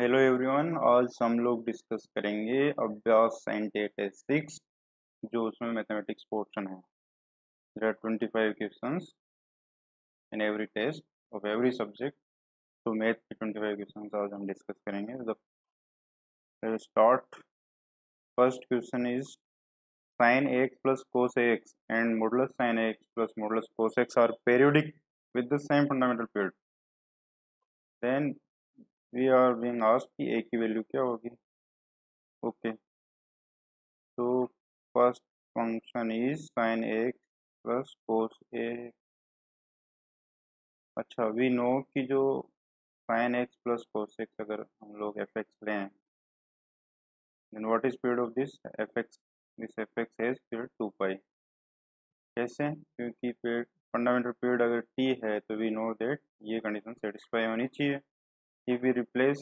Hello everyone, आज हम लोग डिस्कस करेंगे अभ्यास 9886 जो उसमें मैथमेटिक्स पोर्शन है। There are 25 questions in every test of every subject. तो मैथ के 25 क्वेश्चंस आज हम डिस्कस करेंगे। The start first question is sine x plus cos x and modulus sine x plus modulus cos x are periodic with the same fundamental period. Then we are being asked कि a की value क्या होगी। Okay, तो first function is sine x plus cos x. अच्छा, we know कि जो sine x plus cos x अगर हम लोग एफ एक्स लें, then what is period of this f x. This f x has period 2 pi. कैसे? क्योंकि period fundamental period अगर टी है तो वी नो दैट ये कंडीशन सेटिस्फाई होनी चाहिए। If we replace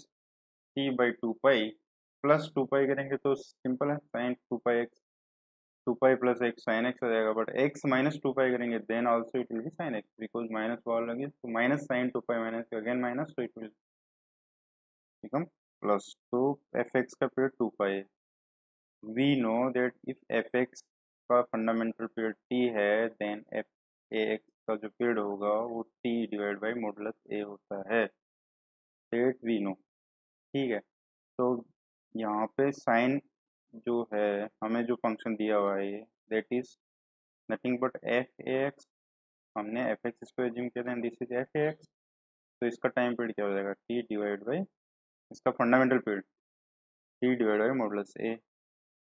t by 2 pi, plus 2 pi करेंगे तो सिंपल है, sine 2 pi x, 2 pi plus x sine x हो जाएगा। बट एक्स माइनस 2 पाई करेंगे then also it will be sine x, because minus वाल लगे तो minus sine 2 pi minus again minus, so it will become plus. तो f x का period 2 pi. We know that if f x का fundamental period t है then f a x का जो period होगा वो t divide by modulus a होता है। डेट वी नो, ठीक है। तो यहाँ पे साइन जो है, हमें जो फंक्शन दिया हुआ है ये that is nothing but f a x. हमने एफ एक्स इसको एज्यूम किया था, this is f a x. तो इसका टाइम पीरियड क्या हो जाएगा, टी डिवाइड बाई, इसका fundamental period t divide by modulus a.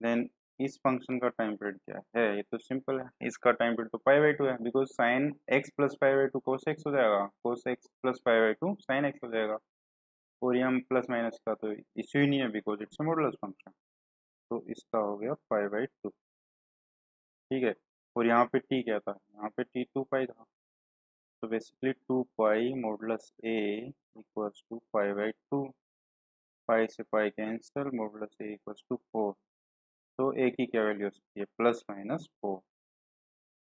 Then इस फंक्शन का टाइम पीरियड क्या है, ये तो सिंपल है, इसका टाइम पीरियड तो π/2 है, because sine x plus π/2 cos x हो जाएगा, cos x plus π/2 sine x हो जाएगा। और यहाँ प्लस माइनस का तो इश्यू ही नहीं है because it's a modulus function. तो इसका हो गया π/2, ठीक है। और यहाँ पे t क्या था, यहाँ पे t 2 पाई था। तो basically 2 pi modulus a equals to π/2, pi से pi cancel, modulus a equals to 4। तो a की क्या वैल्यू हो सकती है, प्लस माइनस 4,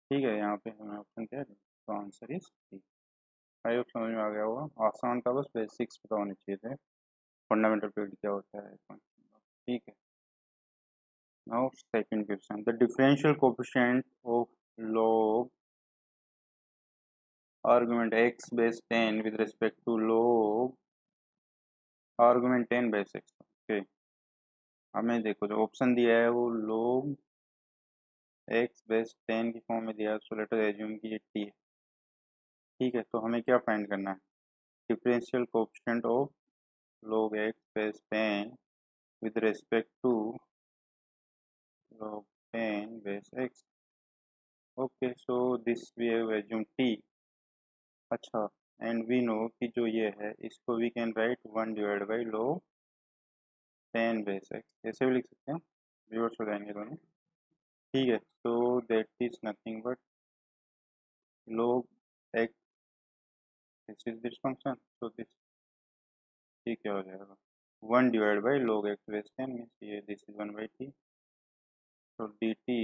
ठीक है। यहाँ पे हमें ऑप्शन क्या है, तो answer is D. I hope समझ में आ गया होगा, आसान था, बस बेसिक्स पता होने चाहिए थे, फंडामेंटल पीरियड क्या होता है, ठीक है। Now second question, the differential coefficient of log argument x base 10 with respect to log argument 10 base x. Okay, हमें देखो जो ऑप्शन दिया है वो लॉग एक्स बेस 10 की फॉर्म में दिया है, सो लेट अस एज्यूम कि ये टी है, ठीक है। तो हमें क्या फाइंड करना है, differential coefficient of log x base 10 with respect to log 10 base x. Okay, so this we have assume T. अच्छा, एंड वी नो कि जो ये है इसको we can write 1 divide by log 10 base x, ऐसे भी लिख सकते हैं, रिवर्स हो जाएंगे दोनों, ठीक है। तो that is nothing but log x, this is this function, तो दिस ये क्या हो जाएगा, 1 divide by log x base 10 means ये दिस इज 1/t। तो डी टी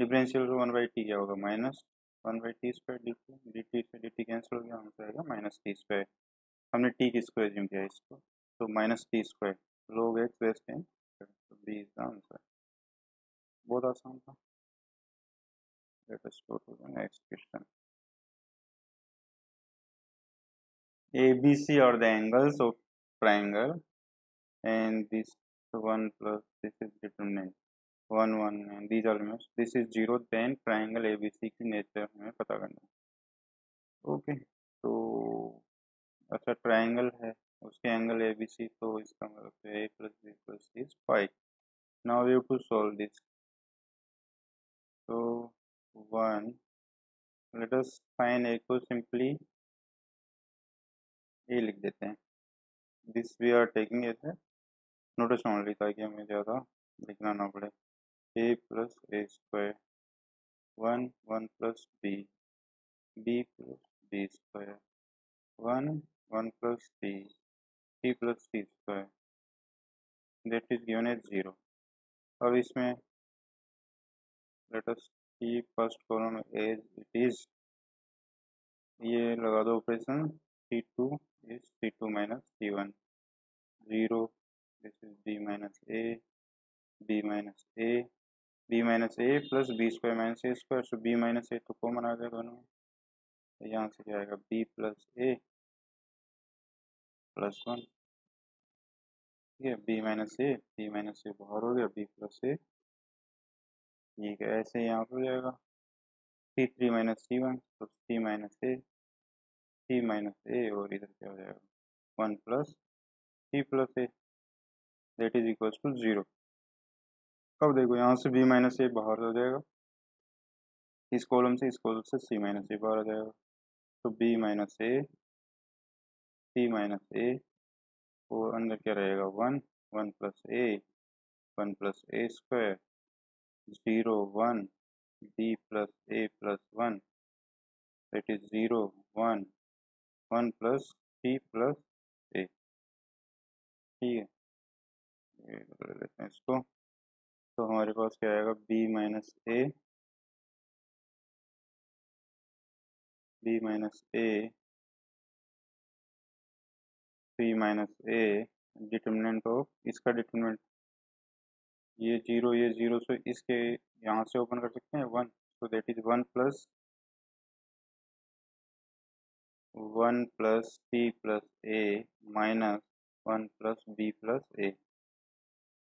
डिफरेंशियल 1/t क्या होगा, minus 1/t square. D T cancel हो गया, आंसर आएगा -t स्क्वायर। हमने टी किसको एज्यूम किया, इसको, तो -t square log x base 10, B is the answer. बहुत आसान था। Let us go to the next question. A B C are the angles of triangle and this 1 plus this is determinant 1 1 and these are limits, this is 0, then triangle A B C की nature हमें पता करना है। Okay, तो अच्छा triangle है, उसके angle A B सी, तो इसका मतलब A plus B plus C is pi. Now we have to solve this. तो 1, लेट अस फाइंड ए को सिंपली ए लिख देते हैं, this we are taking as a notation only ताकि हमें ज़्यादा लिखना ना पड़े। ए plus A square 1 1 plus B, B plus B square 1 1 plus C, T plus T square, that is given as 0। अब इसमें let us T first column as it is, ये लगा दो operation, T two is T two minus T one, 0, this is b minus a plus b square minus a square, so b minus a तो common आ जाएगा ना, तो यहाँ से क्या आएगा b plus a plus 1, ठीक है, b minus a बाहर हो गया, b plus a ठीक है, ऐसे यहाँ पर हो जाएगा c3 minus c1, तो c minus a और इधर क्या हो जाएगा 1 plus c plus a that is equals to 0. अब देखो यहाँ से b माइनस ए बाहर हो जाएगा, इस कॉलम से c माइनस ए बाहर हो जाएगा, तो b माइनस ए c माइनस ए और अंदर क्या रहेगा 1 plus A square 0 1 b plus a that is 0 1 plus c plus a, ठीक है इसको, तो हमारे पास क्या आएगा b minus a 3 minus a determinant of, इसका डिटर्मिनेंट ये जीरो, सो इसके यहाँ से ओपन कर सकते हैं 1, so that is 1 plus c plus a minus 1 plus b plus a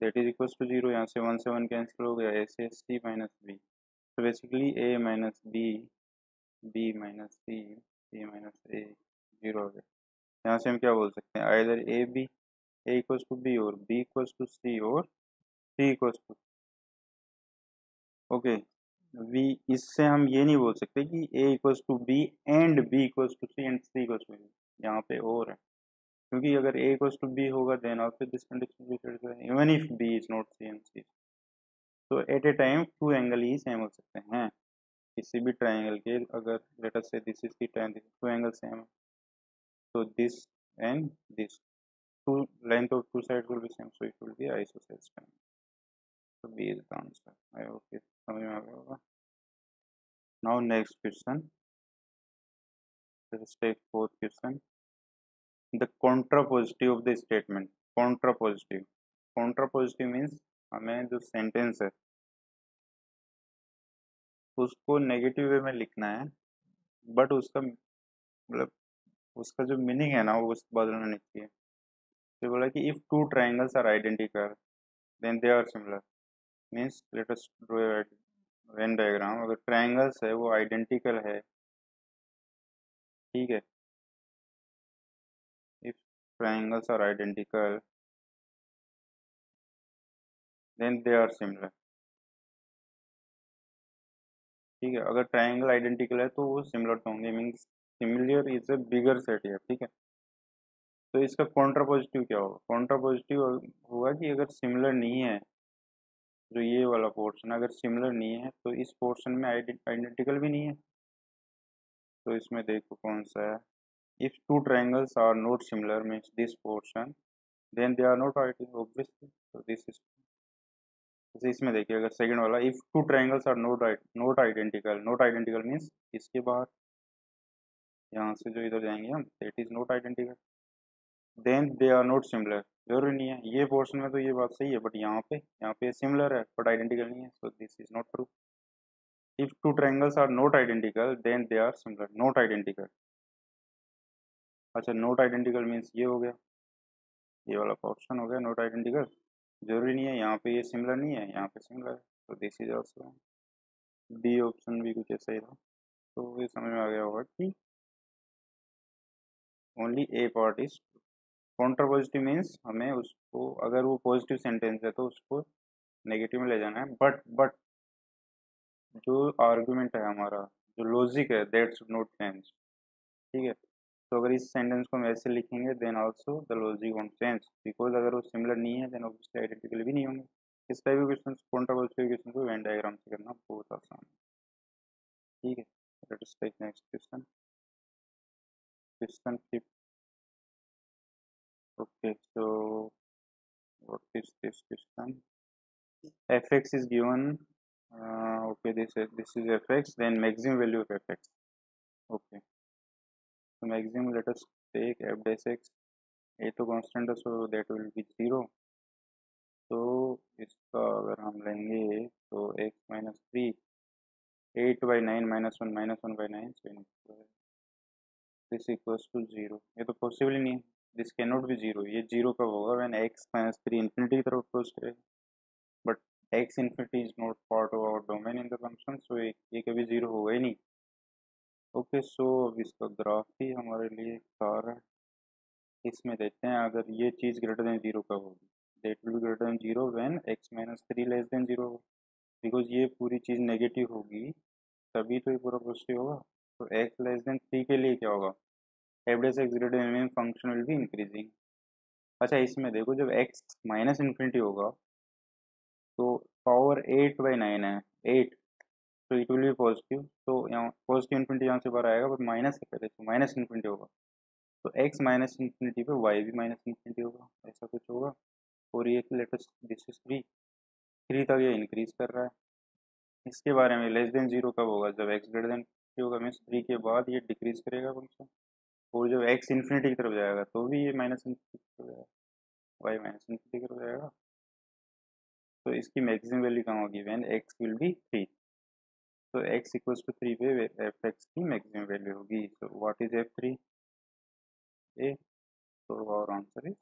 that is equals to 0, यहाँ से 1 से 1 कैंसिल हो गया, ऐसे c माइनस b, तो basically a minus b, b minus c, c minus a 0 हो गया। यहाँ से हम क्या बोल सकते हैं, either a equals to b और b इक्वल्स टू c और c equals to okay v, इससे हम ये नहीं बोल सकते कि a equals to b and b equals to c and c equals to b, यहाँ पे और है, क्योंकि अगर a इक्वल्स टू b होगा then also this condition will satisfy even if b is not c and c, तो at a time two angle ही same हो सकते हैं किसी भी ट्रायंगल के, अगर let us say this is the triangle, two angle same है तो this and this, two length of two side will be same, so it will be isosceles triangle, तो b is the answer. I hope समझ में आ गया होगा। Now next question, let's take fourth question, the contrapositive of the statement। contrapositive means हमें जो sentence है उसको नेगेटिव वे में लिखना है, बट उसका मतलब उसका जो मीनिंग है ना वो उस बदलना नहीं चाहिए। तो बोला कि if two triangles are identical then they are similar, means let us draw a Venn diagram, अगर ट्राइंगल्स है वो आइडेंटिकल है, ठीक है, triangles are identical then they are similar, ठीक है, अगर ट्राइंगल आइडेंटिकल है तो वो सिमिलर तो होंगे, means similar is a bigger set है, ठीक है, तो इसका कॉन्ट्रापोजिटिव क्या होगा, कॉन्ट्रापोजिटिव होगा कि अगर सिमिलर नहीं है, जो ये वाला पोर्शन अगर सिमिलर नहीं है तो इस पोर्शन में आइडेंटिकल भी नहीं है, तो इसमें देखो कौन सा है, if two triangles are not similar means this portion then they are not identical obviously, so this is जैसे इसमें देखिए अगर सेकंड वाला if two triangles are not identical means इसके बाहर यहाँ से जो इधर जाएंगे हम that is not identical then they are not similar, जरूरी नहीं है ये पोर्शन में तो ये बात सही है बट यहाँ पे सिमिलर है बट आइडेंटिकल नहीं है, so this is not true। if two triangles are not identical then they are similar, not identical, अच्छा नोट आइडेंटिकल मीन्स ये हो गया, ये वाला पोर्शन हो गया नोट आइडेंटिकल, जरूरी नहीं है यहाँ पे ये सिमिलर नहीं है यहाँ पे सिमिलर है, तो this is also B option भी कुछ ऐसा ही था। तो ये समझ में आ गया होगा कि only a part is contrapositive, means हमें उसको अगर वो पॉजिटिव सेंटेंस है तो उसको नेगेटिव में ले जाना है, बट जो आर्गूमेंट है हमारा जो लॉजिक है दैट शुड नॉट चेंज, ठीक है, तो अगर इस सेंटेंस को हम ऐसे लिखेंगे then also the logic won't change, because अगर वो सिमिलर नहीं है देन ऑब्वियसली आइडेंटिकल भी नहीं होंगे। इस टाइप के क्वेश्चन कॉन्ट्रापोजिटिव क्वेश्चन को वेन डायग्राम से करना बहुत आसान है, ठीक है। Let us take next question fifth, okay so what is this question, fx is given, okay this is fx then maximum value of fx, okay maximum let us take f dash x a2 constant है so that will B 0। तो इसका अगर हम लेंगे तो x minus 3 8 by 9 minus one by 9 this equals to 0। ये तो possible ही नहीं है, दिस कैन नॉट बी 0। ये 0 कब होगा? व्हेन x माइनस 3 इन्फिनिटी की तरफ अप्रोच करेगा, but x infinity is not part of our domain in the function, so ये कभी 0 होगा ही नहीं। ओके सो अब इसका ग्राफ ही हमारे लिए सारा इसमें देखते हैं। अगर ये चीज़ ग्रेटर देन 0 कब होगी? That will be greater than 0 when x minus 3 less than 0 हो, बिकॉज ये पूरी चीज़ नेगेटिव होगी तभी तो ये पूरा पॉजिटिव होगा। तो एक्स लेस देन 3 के लिए क्या होगा? Average x greater than M function will be increasing. अच्छा इसमें देखो जब एक्स माइनस इन्फिनिटी होगा तो पावर 8/9 है 8, तो इट विल बी पॉजिटिव। तो यहाँ पॉजिटिव इन्फिनिटी यहाँ से बाहर आएगा, बट माइनस से पहले तो माइनस इन्फिनिटी होगा, तो x माइनस इन्फिनिटी पे y भी माइनस इन्फिनिटी होगा, ऐसा कुछ होगा। और ये लेटेस्ट दिस इज 3 तक ये इंक्रीज कर रहा है। इसके बारे में लेस देन 0 कब होगा? जब x ग्रेटर देन 3 होगा, मीन्स 3 के बाद ये डिक्रीज करेगा फंक्शन, और जब x इन्फिनिटी की तरफ जाएगा तो भी ये माइनस इन्फिनिटी की तरफ जाएगा, y माइनस इन्फिनिटी की तरफ जाएगा। तो इसकी मैक्सिमम वैल्यू कहाँ होगी? When x will be 3। तो x इक्वल्स टू 3 पे एफ एक्स की मैक्सिमम वैल्यू होगी। So what is f3? A. तो और आंसर इज।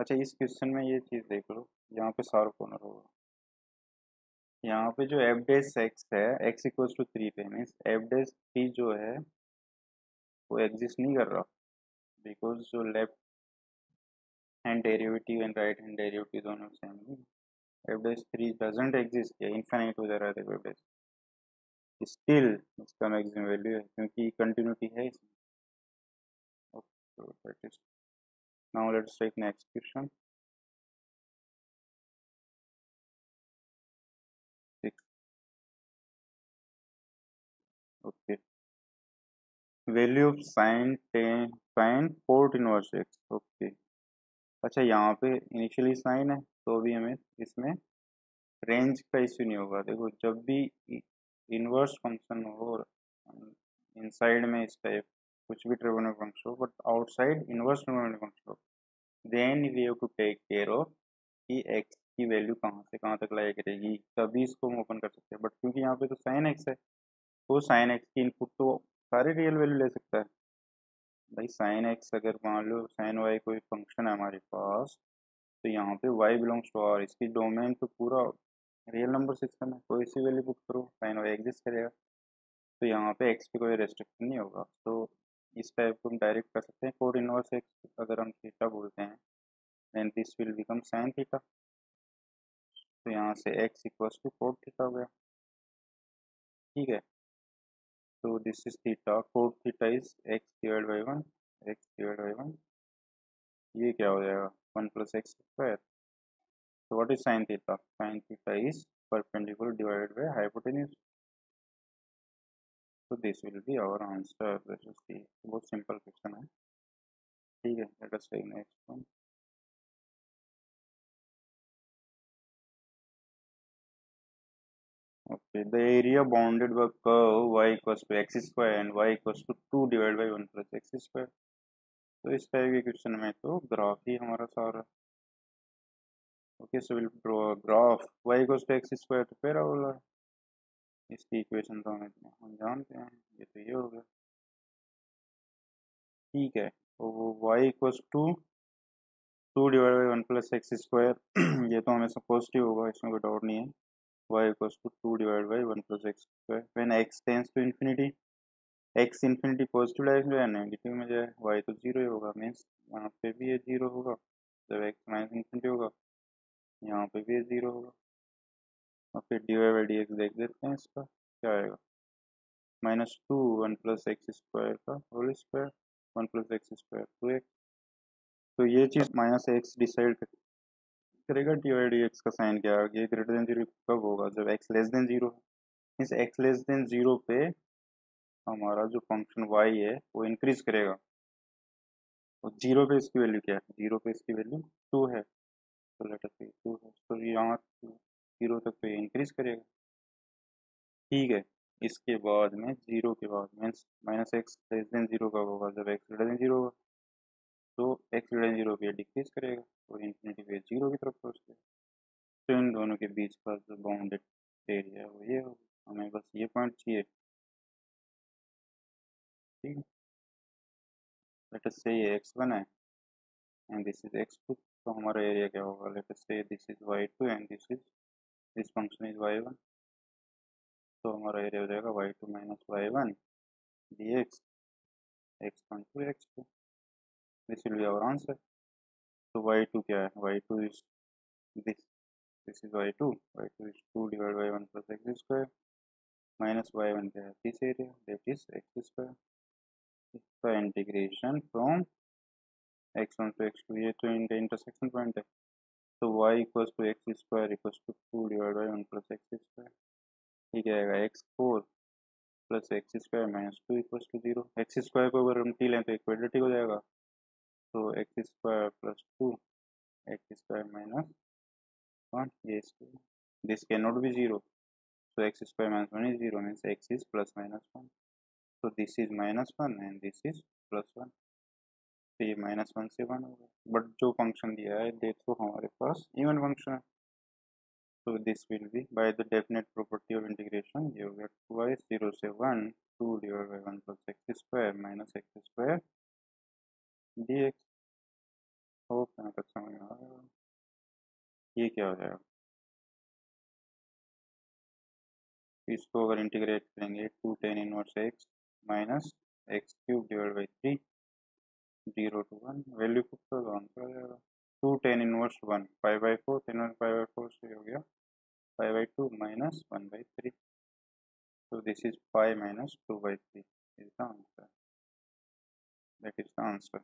अच्छा इस क्वेश्चन में ये चीज़ देख लो, यहाँ पे शार्प कॉर्नर होगा, यहाँ पे जो एफ डेस एक्स है एक्स इक्वल्स टू 3 पे, मीन्स एफ डेस 3 जो है वो एग्जिस्ट नहीं कर रहा, बिकॉज जो left hand derivative and right hand derivative दोनों सेम नहीं। F dash 3 doesn't exist, infinite हो जा रहा है। देखो एफ डेस स्टिल इसका मैक्सिमम वैल्यू है क्योंकि कंटिन्यूटी है इसमें। So that is, now let's take next question 6. Okay, value of sin 4 inverse x। okay अच्छा यहाँ पे इनिशियली साइन है तो भी हमें इसमें रेंज का इश्यू नहीं होगा। देखो जब भी इनवर्स फंक्शन हो और इनसाइड में इस टाइप कुछ भी ट्रिगोनोमेट्रिक फंक्शन हो, but outside inverse trigonometric function हो, then we have to take care of कि एक्स की वैल्यू कहाँ से कहाँ तक लाई करेगी, तभी इसको हम ओपन कर सकते हैं। बट क्योंकि यहाँ पे तो साइन एक्स है तो साइन एक्स की इनपुट तो सारे रियल वैल्यू ले सकता है भाई। साइन एक्स अगर मान लो साइन वाई कोई फंक्शन है हमारे पास, तो यहाँ पे वाई बिलोंग्स टू आर, इसकी डोमेन तो पूरा रियल नंबर सिस्टम है, कोई सी वैल्यू पुट करो साइन वाई एग्जिस्ट करेगा। तो यहाँ पे एक्स पे कोई रेस्ट्रिक्शन नहीं होगा। तो इस टाइप को हम डायरेक्ट कर सकते हैं कोट इनवर्स एक्स। अगर हम थीटा बोलते हैं then this will become sine theta. तो यहाँ से x equals to cot theta हो गया, ठीक है। तो this is theta, cot theta is x divide by 1, x divide by 1। ये क्या हो जाएगा? 1 + x²। तो what is sine theta? Sine theta is perpendicular divided by hypotenuse. तो this will be our answer. बहुत सिंपल क्वेश्चन है, ठीक है। Let us take next one 8। The area bounded by curve y = x² and y = 2 / 1 + x²। तो इस type के question में तो ग्राफ ही हमारा सारा। Okay so will draw a graph y = x²। तो पैराबोला, इसकी इक्वेशन तो हम जानते हैं, ये तो ये हो गया, ठीक है। तो वो y = 2 / 1 + x², ये तो हमेशा पॉजिटिव होगा, इसमें कोई डाउट नहीं है। y = 2 / 1 + x²। When x tends to infinity, x infinity positive direction में या नेगेटिव में जाए, y तो 0 ही होगा, मीन्स यहाँ पे भी ये 0 होगा। जब x माइनस इन्फिनिटी होगा यहाँ पे भी ये 0 होगा। और फिर dy/dx देख देते हैं इसका क्या आएगा। -2 1 + x² का होल स्क्वायर 1 + x² 2x। तो ये चीज़ -x डिसाइड करेगा dy/dx का साइन क्या आएगा। ये ग्रेटर देन 0 कब होगा? जब x लेस देन 0 है। इस x लेस देन 0 पे हमारा जो फंक्शन y है वो इंक्रीज करेगा, और 0 पे इसकी वैल्यू क्या है? 0 पे इसकी वैल्यू 2 है, तो लेटर पे 2 है। तो यहाँ 0 तक तो ये इंक्रीज करेगा, ठीक है। इसके बाद में 0 के बाद मीन्स -x लेस देन 0 का होगा। जब x ग्रेटर देन 0 होगा तो x ग्रेटर जीरो पे डिक्रीज करेगा और इंफिनिटी पे जीरो की तरफ पहुँचते हैं। तो इन दोनों के बीच का जो बाउंडेड एरिया वो ये हो, हमें बस ये पॉइंट चाहिए। ठीक है, लेट अस से ये x1 है एंड दिस इज x2, तो हमारा एरिया क्या होगा, let us say this is y2 and this function is y1, तो हमारा एरिया हो जाएगा y2 minus y1 dx x1 to x2। This will be our answer. तो y2 क्या है, y2 is this is y2 is 2 divide by 1 plus x square minus y1 क्या है, this area that is x square. इसका integration from x1 to x2, ये तो इनका intersection point है। तो y equals to x square equals to 2 divide by 1 plus x square, ठीक है, x4 plus x square minus 2 equal to 0। X square को अगर हम टी लें तो एक क्वाड्रेटिक हो जाएगा, तो x square plus 2 x square minus 1, ये this can not be 0, so x square minus 1 is 0 means x is plus minus 1, तो this is minus 1 and this is plus 1, तो ये माइनस 1 से 1 होगा। बट जो फंक्शन दिया है दे तो हमारे पास इवन फंक्शन है, तो this will be by the definite property of integration, ये हो गया 2y 0 से 1 2 divide by 1 plus x square minus x square D x. Hope यहाँ तक समझ में आ रहा है। ये क्या हो जाएगा, इसको अगर इंटीग्रेट करेंगे 2 tan inverse x minus x cube divide by 3 0 to 1, value put कर दो, आंसर आ जाएगा 2 tan इनवर्स 1 π/4, tan इनवर्स π/4 से हो गया π/2 माइनस 1/3, तो this is pi minus 2/3 is the answer, that is the answer.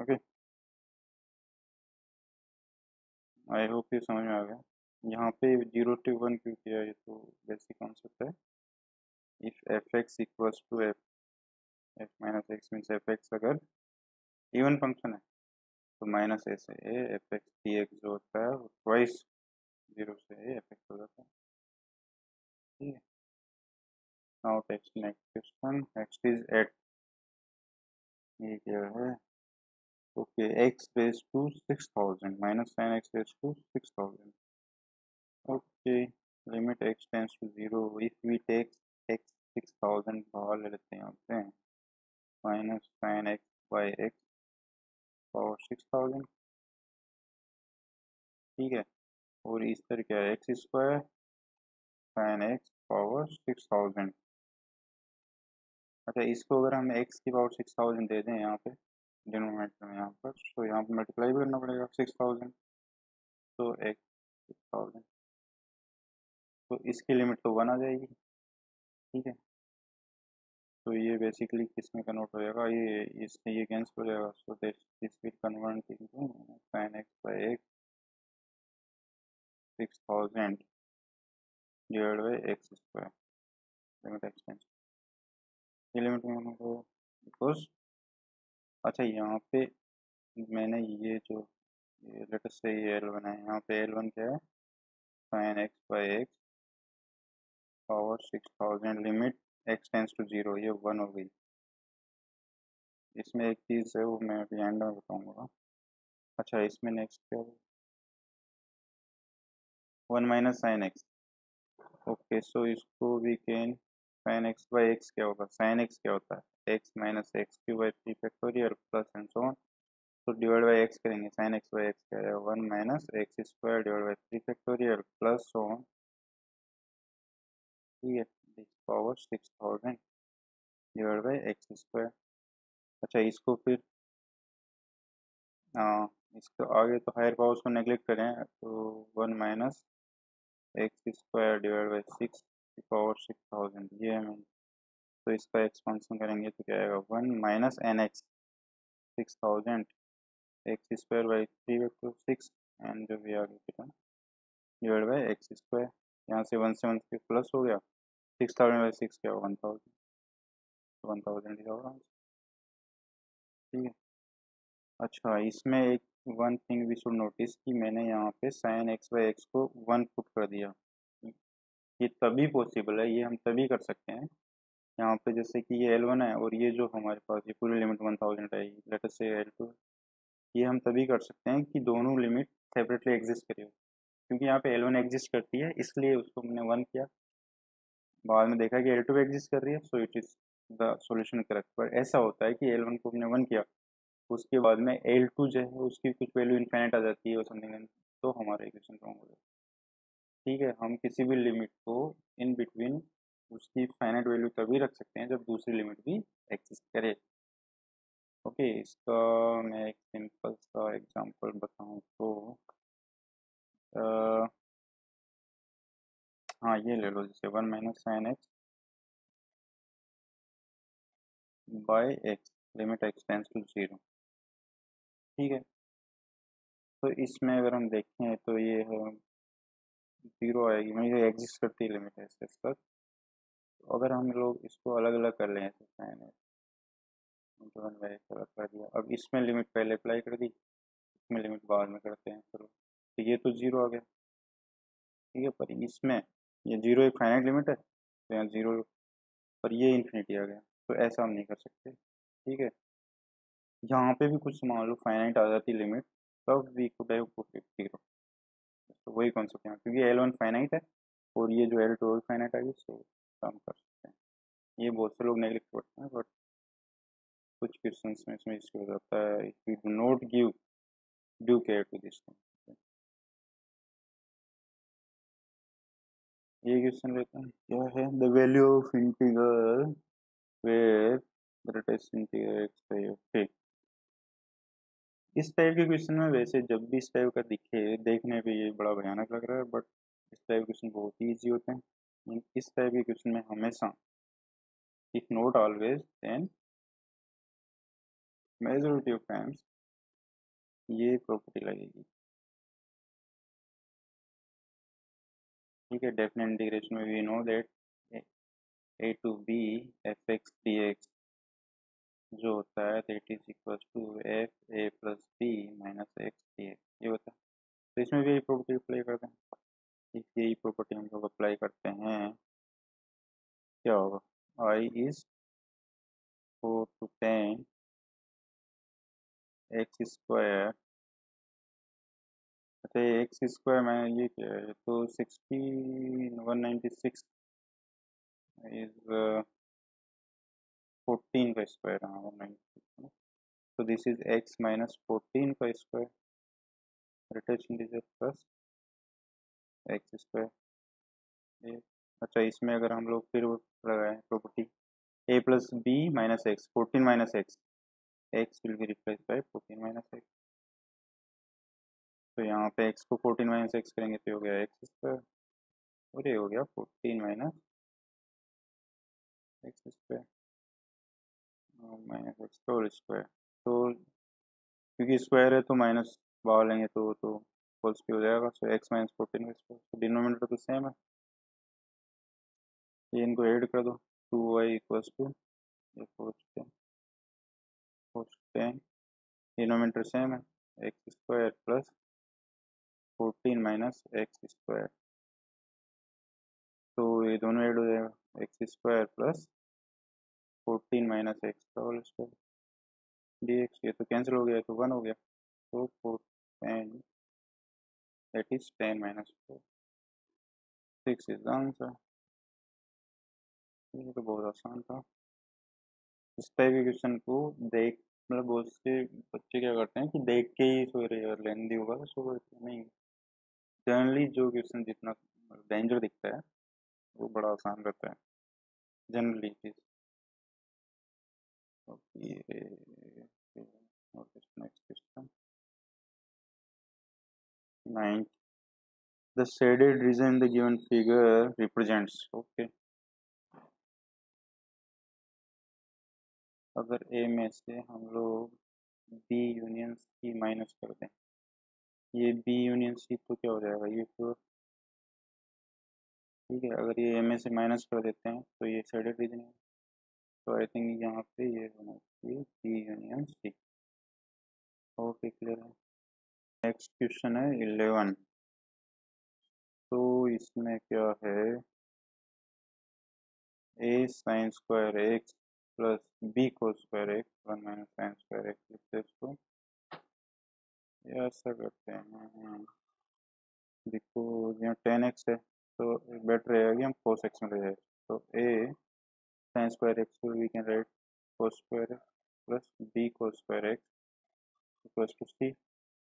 Okay, I hope ये समझ में आ गया। यहाँ पे 0 to 1 क्यों किया, ये तो बेसिक कॉन्सेप्ट है। If f(x) equals to f minus x means f(x) अगर इवन फंक्शन है तो माइनस ए से a f x d x जो होता है वो ट्वाइस 0 से ए एफ एक्स हो जाता है। ठीक है, now text next question, next is eight, ये क्या है, okay x raise to 6000 minus sine x raise to 6000। Okay, limit x tends to 0 if we take x 6000 बाहर ले लेते हैं आपसे, minus sine x by x 6000, ठीक है, और इस तरह क्या है x square sine x power 6000। अच्छा, इसको अगर हम एक्स की पावर 6000 दे दें यहाँ पे डिनोमिनेटर में, यहाँ पर तो यहाँ पे मल्टीप्लाई भी करना पड़ेगा 6000, तो एक्स 6000, तो इसकी लिमिट तो 1 आ जाएगी। ठीक है, तो ये बेसिकली किसमें कन्वर्ट हो जाएगा, ये इसमें ये कैंसिल हो जाएगा, so this will convert into sine x by x 6000 divide by x square limit expense, ये लिमिट में हो बिकॉज। अच्छा, यहाँ पे मैंने ये जो लेट से ये L1 है, यहाँ पे L1 क्या है, sine x by x power 6000 limit x tends to 0, ये 1 हो गई। इसमें एक चीज़ है वो मैं अभी एंड में बताऊँगा। अच्छा, इसमें नेक्स्ट क्या है, 1 minus sine x. Okay, so इसको we can sine x by x क्या होगा, साइन एक्स क्या होता है, x minus x cube by 3 factorial plus and so on, तो डिवाइड बाई एक्स करेंगे, साइन एक्स बाई एक्स क्या है 1 minus x square divide by 3 factorial plus so on, ठीक है, power 6000 divide by x square. अच्छा, इसको फिर इसको आगे तो हायर पावर्स को नेगलेक्ट करें, तो 1 minus x square divide by 6 power 6000, ये है। तो इसका एक्सपेंशन करेंगे तो क्या आएगा, 1 minus n x 6000 x square by 3 and जो भी आगे कितना डिवाइड बाई एक्स स्क्वायर, यहाँ से 1 से 1 के प्लस हो गया, 6000 बाई 6 क्या होगा 1000 होगा। ठीक है, अच्छा, इसमें एक 1 थिंग वी शुड नोटिस कि मैंने यहाँ पे साइन एक्स बाई एक्स को 1 पुट कर दिया, ये तभी पॉसिबल है, ये हम तभी कर सकते हैं यहाँ पे जैसे कि ये L1 है और ये जो हमारे पास ये पूरी लिमिट 1000 है, लेट अस से L2, ये हम तभी कर सकते हैं कि दोनों लिमिट सेपरेटली एग्जिस्ट करे, क्योंकि यहाँ पे L1 एग्जिस्ट करती है इसलिए उसको हमने 1 किया, बाद में देखा कि L2 भी एग्जिस्ट कर रही है, so it is the solution correct. पर ऐसा होता है कि L1 को हमने 1 किया, उसके बाद में L2 जो है उसकी कुछ वैल्यू इन्फिनिट आ जाती है और समथिंग, तो हमारा इक्वेशन रॉन्ग हो जाता है। ठीक है, हम किसी भी लिमिट को इन बिटवीन उसकी फाइनाइट वैल्यू तभी रख सकते हैं जब दूसरी लिमिट भी एग्जिस्ट करे। ओके, इसका मैं एक सिंपल सा एग्जांपल बताऊं तो हाँ ये ले लो, जैसे 1 minus sin x by x limit x tends to 0। ठीक है, तो इसमें अगर हम देखें तो ये 0 आएगी, मतलब एग्जिस्ट करती है लिमिट है इस तक। अगर हम लोग इसको अलग अलग कर लें तो साइन एक्स कर दिया, अब इसमें लिमिट पहले अप्लाई कर दी, इसमें लिमिट बाद में करते हैं, चलो तो ये तो 0 आ गया। ठीक है, पर इसमें ये 0 एक फाइनाइट लिमिट है तो यहाँ 0 पर ये इन्फिनिटी आ गया, तो ऐसा हम नहीं कर सकते। ठीक है, यहाँ पे भी कुछ मान लो फाइनाइट आ जाती लिमिट तब भी जीरो, तो वही कॉन्सेप्ट है क्योंकि L1 फाइनाइट है और ये जो L2 फाइनाइट आ गई, सो काम कर सकते हैं। ये बहुत से लोग नेगलेक्ट करते हैं बट कुछ क्वेश्चंस में इसमें इश्यू हो जाता है, if you do not give due care to this. ये क्वेश्चन लेते हैं, क्या है the value of integral where greatest integral x। Okay, इस टाइप के क्वेश्चन में वैसे जब भी इस टाइप का दिखे देखने पे ये बड़ा भयानक लग रहा है, बट इस टाइप के क्वेश्चन बहुत ही ईजी होते हैं। इस टाइप के क्वेश्चन में हमेशा, if not always then majority of times, ये प्रॉपर्टी लगेगी। ठीक है, डेफिनेट इंटीग्रेशन में we know that a to b fx dx जो होता है that is equal to f a plus b minus x dx, ये होता है। तो इसमें भी यही प्रॉपर्टी अप्लाई करते हैं, यही प्रॉपर्टी हम लोग अप्लाई करते हैं, क्या होगा I is 4 to 10 x square, अच्छा एक्स स्क्वायर मैंने ये किया है तो 196 इज 14 का स्क्वायर, हाँ 196, तो दिस इज एक्स माइनस 14 का square retention plus x square. अच्छा, इसमें अगर हम लोग फिर लगाएं property a plus b minus x, 14 minus x, x will be replace by 14 minus x, तो यहाँ पे x को 14 माइनस एक्स करेंगे तो हो गया एक्स स्क्वायर और ये हो गया 14 minus x square minus x whole square, तो क्योंकि स्क्वायर है तो माइनस बाहर लेंगे तो पॉल्स पे हो जाएगा, सो एक्स माइनस 14 का डिनोमिनेटर तो सेम है, ये इनको ऐड कर दो 2y equals to 4 to 10, denominator same है x square plus 14 minus x square, तो ये दोनों ऐड हो जाएगा x square plus 14 minus x का होल स्क्वायर dx, ये तो कैंसिल हो गया तो 1 हो गया, तो 4 that is 10 minus 4, 6 is the answer। ये तो बहुत आसान था। इस टाइप के क्वेश्चन को देख, मतलब बहुत से बच्चे क्या करते हैं कि देख के ही सो रहे यार लेंदी होगा तो सो रहे नहीं, जनरली जो क्वेश्चन जितना डेंजर दिखता है वो बड़ा आसान रहता है जनरली चीज। Okay, next question 9, the shaded region in the given figure represents। okay, अगर A में से हम लोग B यूनियन C माइनस कर दें, ये B यूनियन C तो क्या हो जाएगा ये तो ठीक है, अगर ये A में से माइनस कर देते हैं तो ये shaded region है, तो आई थिंक यहाँ पे ये होना चाहिए B union C। Okay, clear है। नेक्स्ट क्वेश्चन है 11, तो इसमें क्या है a sin square x plus b cos square x 1 minus sin square x equals to ये ऐसा करते हैं देखो यहाँ tan x है तो बेटर रहेगा हम cos x में ले जाए तो a sin square x so we can write cos square x plus b cos square x equals to c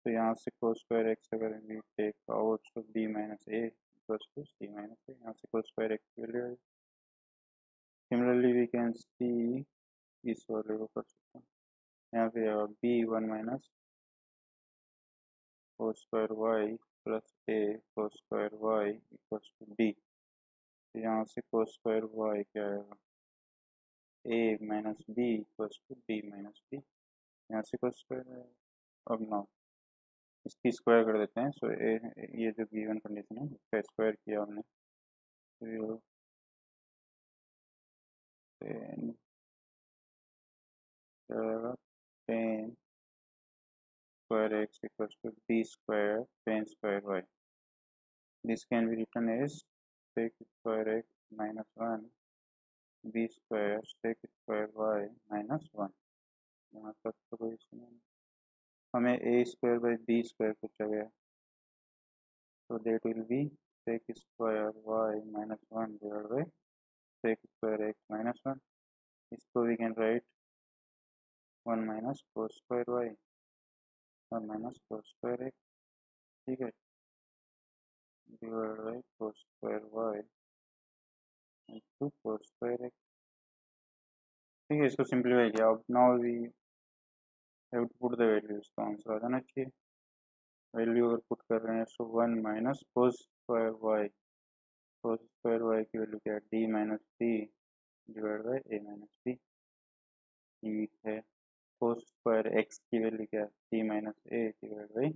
तो यहाँ से cos square x अगर we take out so b minus a equals to c minus a यहाँ से cos square x ले जाए similarly we can see इस वाले को कर सकते हैं यहाँ पे b 1 minus cos square y plus a cos square y equals to b तो यहाँ से cos square y क्या आएगा a minus b equals to b minus b यहाँ से cos square अब ना इसकी square कर देते हैं so a ये जो given condition है इसका square किया हमने तो क्या आएगा tan square x equals to b square tan square y. This can be written as sec square x minus 1 b square sec square y minus 1. यहाँ तक तो कोई नहीं हमें a square by b square पूछा गया so that will be sec square y minus 1 divided by sec square x minus 1. इसको we can write 1 minus cos square y minus cos square x ठीक है divided by cos square y into cos square x ठीक है इसको simplify किया अब now we have to put the value इसका answer आ जाना चाहिए वैल्यू अगर पुट कर रहे हैं so 1 minus cos square y की वैल्यू क्या है d minus c divided by a minus b ठीक है cos square x की वैल्यू क्या है c minus a divided by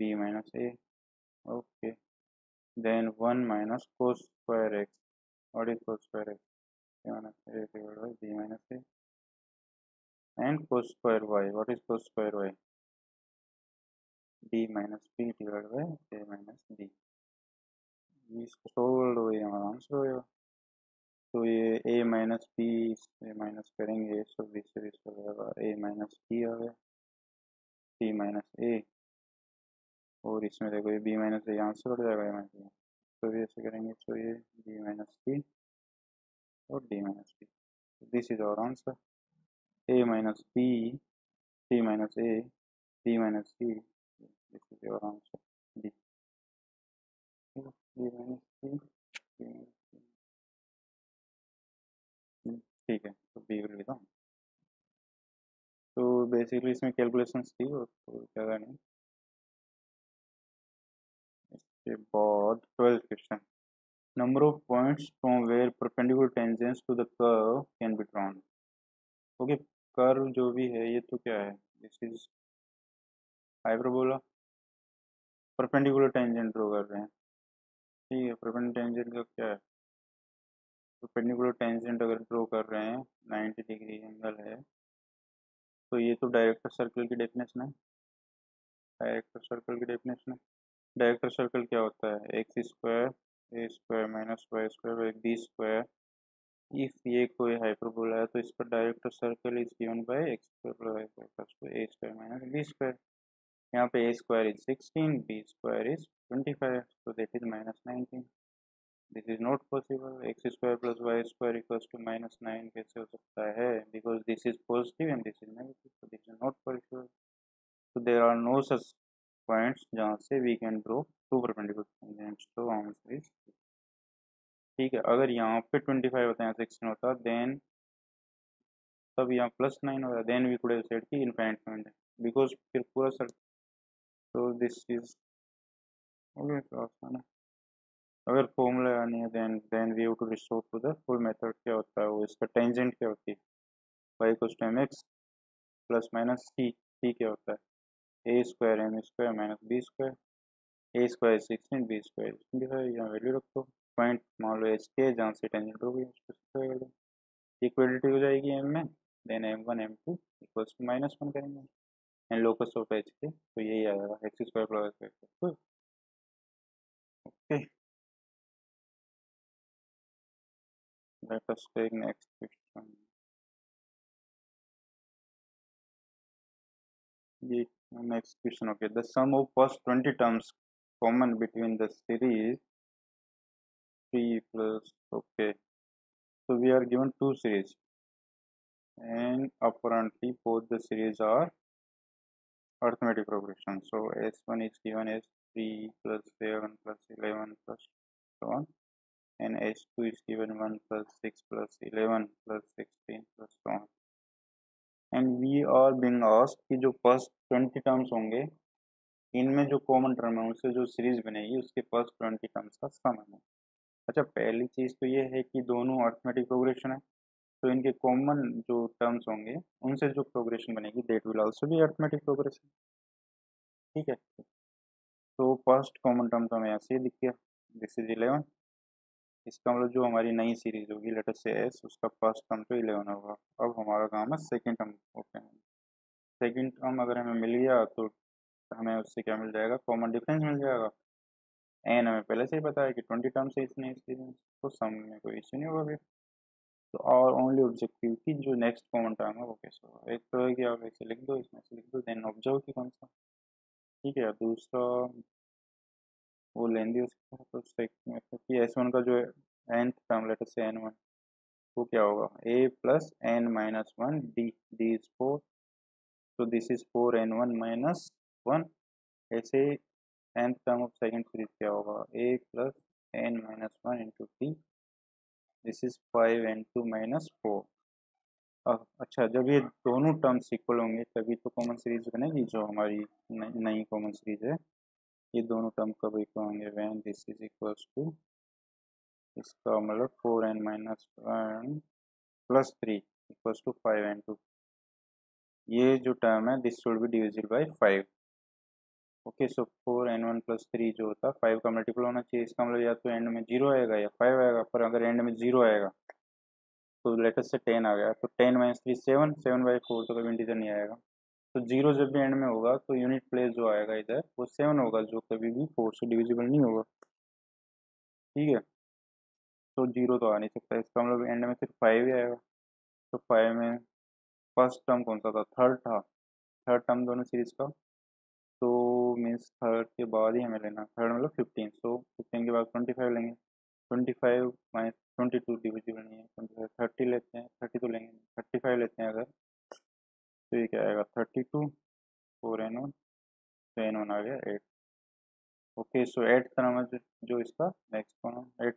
b minus a okay then 1 minus cos square x what is cos square x a minus a divided by b minus a and cos square y what is cos square y d minus b divided by a minus b इसको solve हो गया हमारा answer होगा तो ये a minus b से minus करेंगे तो b से b होगा a minus b आ गया c minus a और इसमें देखो ये b minus a आंसर हो जाएगा यहाँ पे तो भी ऐसे करेंगे तो ये b minus c और d minus b this is our answer a minus b c minus a d minus c this is your answer d b minus c d minus ठीक है तो बी कर लेता हूँ तो बेसिकली इसमें calculations थी और ज़्यादा नहीं इसके बाद 12th question number of points from where perpendicular tangents to the curve can be drawn okay curve जो भी है ये तो क्या है this is hyperbola perpendicular tangent draw कर रहे हैं ठीक है परपेंडिकुलर टेंजेंट का क्या है परपेंडिकुलर टेंजेंट अगर ड्रॉ कर रहे हैं 90 डिग्री एंगल है तो ये तो डायरेक्टर सर्कल की डेफिनेशन है डायरेक्टर सर्कल की डेफिनेशन है डायरेक्टर सर्कल क्या होता है x square a square minus y square by b square if ये कोई हाइपरबोला है तो इस पर director circle is given by x square plus A square minus b square यहाँ पे a square is 16 b square is 25 तो that is -19 This is not possible. X square plus y square equals to -9 कैसे हो सकता है because this is positive and this is negative so this is not possible. So there are no such points जहाँ से we can draw two perpendicular tangents. So answer is ठीक है अगर यहाँ पे 25 होता है 16 होता then तब यहाँ +9 होता then we could have said कि infinite point है because फिर पूरा circle so this is okay तो आसान है अगर फॉर्मूला आनी है then we have to resort to the full method क्या होता है वो इसका टेंजेंट क्या होती है y equals to m x plus minus c c क्या होता है a square m square minus b square a square 16 b square 25 यहाँ वैल्यू रखो पॉइंट मान लो एच के जहाँ से टेंजेंट होगी उसको इक्वलिटी हो जाएगी एम में then m1 m2 equals to -1 करेंगे एंड लोकस ऑफ एच के तो यही आ जाएगा x square plus okay Let us take next question. The next question, okay. The sum of first 20 terms common between the series 3 plus, okay. So we are given two series, and apparently both the series are arithmetic progression. So S1 is given as 3 plus 7 plus 11 plus so on, and S2 is given 1 plus 6 plus 11 plus 16 plus so on. And we are being asked कि जो first 20 terms होंगे, इनमें जो common term है उनसे जो series बनेगी उसके first 20 terms का sum है. अच्छा, पहली चीज़ तो ये है कि दोनों arithmetic progression है, तो इनके common जो terms होंगे उनसे जो progression बनेगी that will also be arithmetic progression. ठीक है, तो first common term तो हमें यहाँ से दिख गया, this is 11. इसका मतलब जो हमारी नई सीरीज होगी लेट अस से एस, उसका फर्स्ट टर्म तो 11 होगा. अब हमारा काम है सेकंड टर्म होते हैं. सेकंड टर्म अगर हमें मिल गया तो हमें उससे क्या मिल जाएगा, कॉमन डिफरेंस मिल जाएगा. एन हमें पहले से ही पता है कि 20 टर्म से इसने एक्सपीरियंस, तो सम में कोई इश्यू नहीं होगा फिर. तो और ओनली ऑब्जेक्टिव की जो नेक्स्ट कॉमन टर्म है वो कैसे होगा, एक तो है कि आप ऐसे लिख दो, इसमें से लिख दो, देन ऑब्जर्व की कौन सा, ठीक है. दूसरा वो लेंदी हो सकता है, तो उससे S1 का जो nth टर्म लेट अस से n1 वो क्या होगा, a plus n minus 1 d, d is 4, तो दिस इज 4n1 माइनस 1. ऐसे nth term of second series क्या होगा, a plus n minus 1 into d, this is 5n2 minus 4. अच्छा, जब ये दोनों टर्म्स इक्वल होंगे तभी तो कॉमन सीरीज बनेगी जो हमारी नई कॉमन सीरीज है. ये दोनों टर्म कब इक्वल होंगे, when this is equals to, इसका मतलब 4n minus 1 plus 3 equals to 5n2. ये जो टर्म है this should be divisible by 5. Okay, so 4n1 plus 3 जो होता है 5 का मल्टीपल होना चाहिए. इसका मतलब या तो एंड में 0 आएगा या 5 आएगा, पर अगर एंड में 0 आएगा तो लेट अस से 10 आ गया, तो 10 माइनस 3 7, 7 बाई 4 तो कभी इंटीजर नहीं आएगा. तो जीरो जब भी एंड में होगा तो यूनिट प्लेस जो आएगा इधर वो 7 होगा, जो कभी भी 4 से डिविजिबल नहीं होगा. ठीक है, तो जीरो तो आ नहीं सकता, इसका हम लोग एंड में सिर्फ 5 ही आएगा. तो 5 में फर्स्ट टर्म कौन सा था, थर्ड था, थर्ड टर्म दोनों सीरीज का, तो मीन्स थर्ड के बाद ही हमें लेना, थर्ड मतलब 15. सो 15 के बाद 25 लेंगे, 25 माइनस 22 डिविजिबल नहीं है, 25 30 लेते हैं, 30 तो लेंगे, 35 लेते हैं अगर, तो ये क्या आएगा 32 4n1, तो n1 आ गया 8. ओके, सो 8 टर्म जो इसका नेक्स्ट कॉलम 8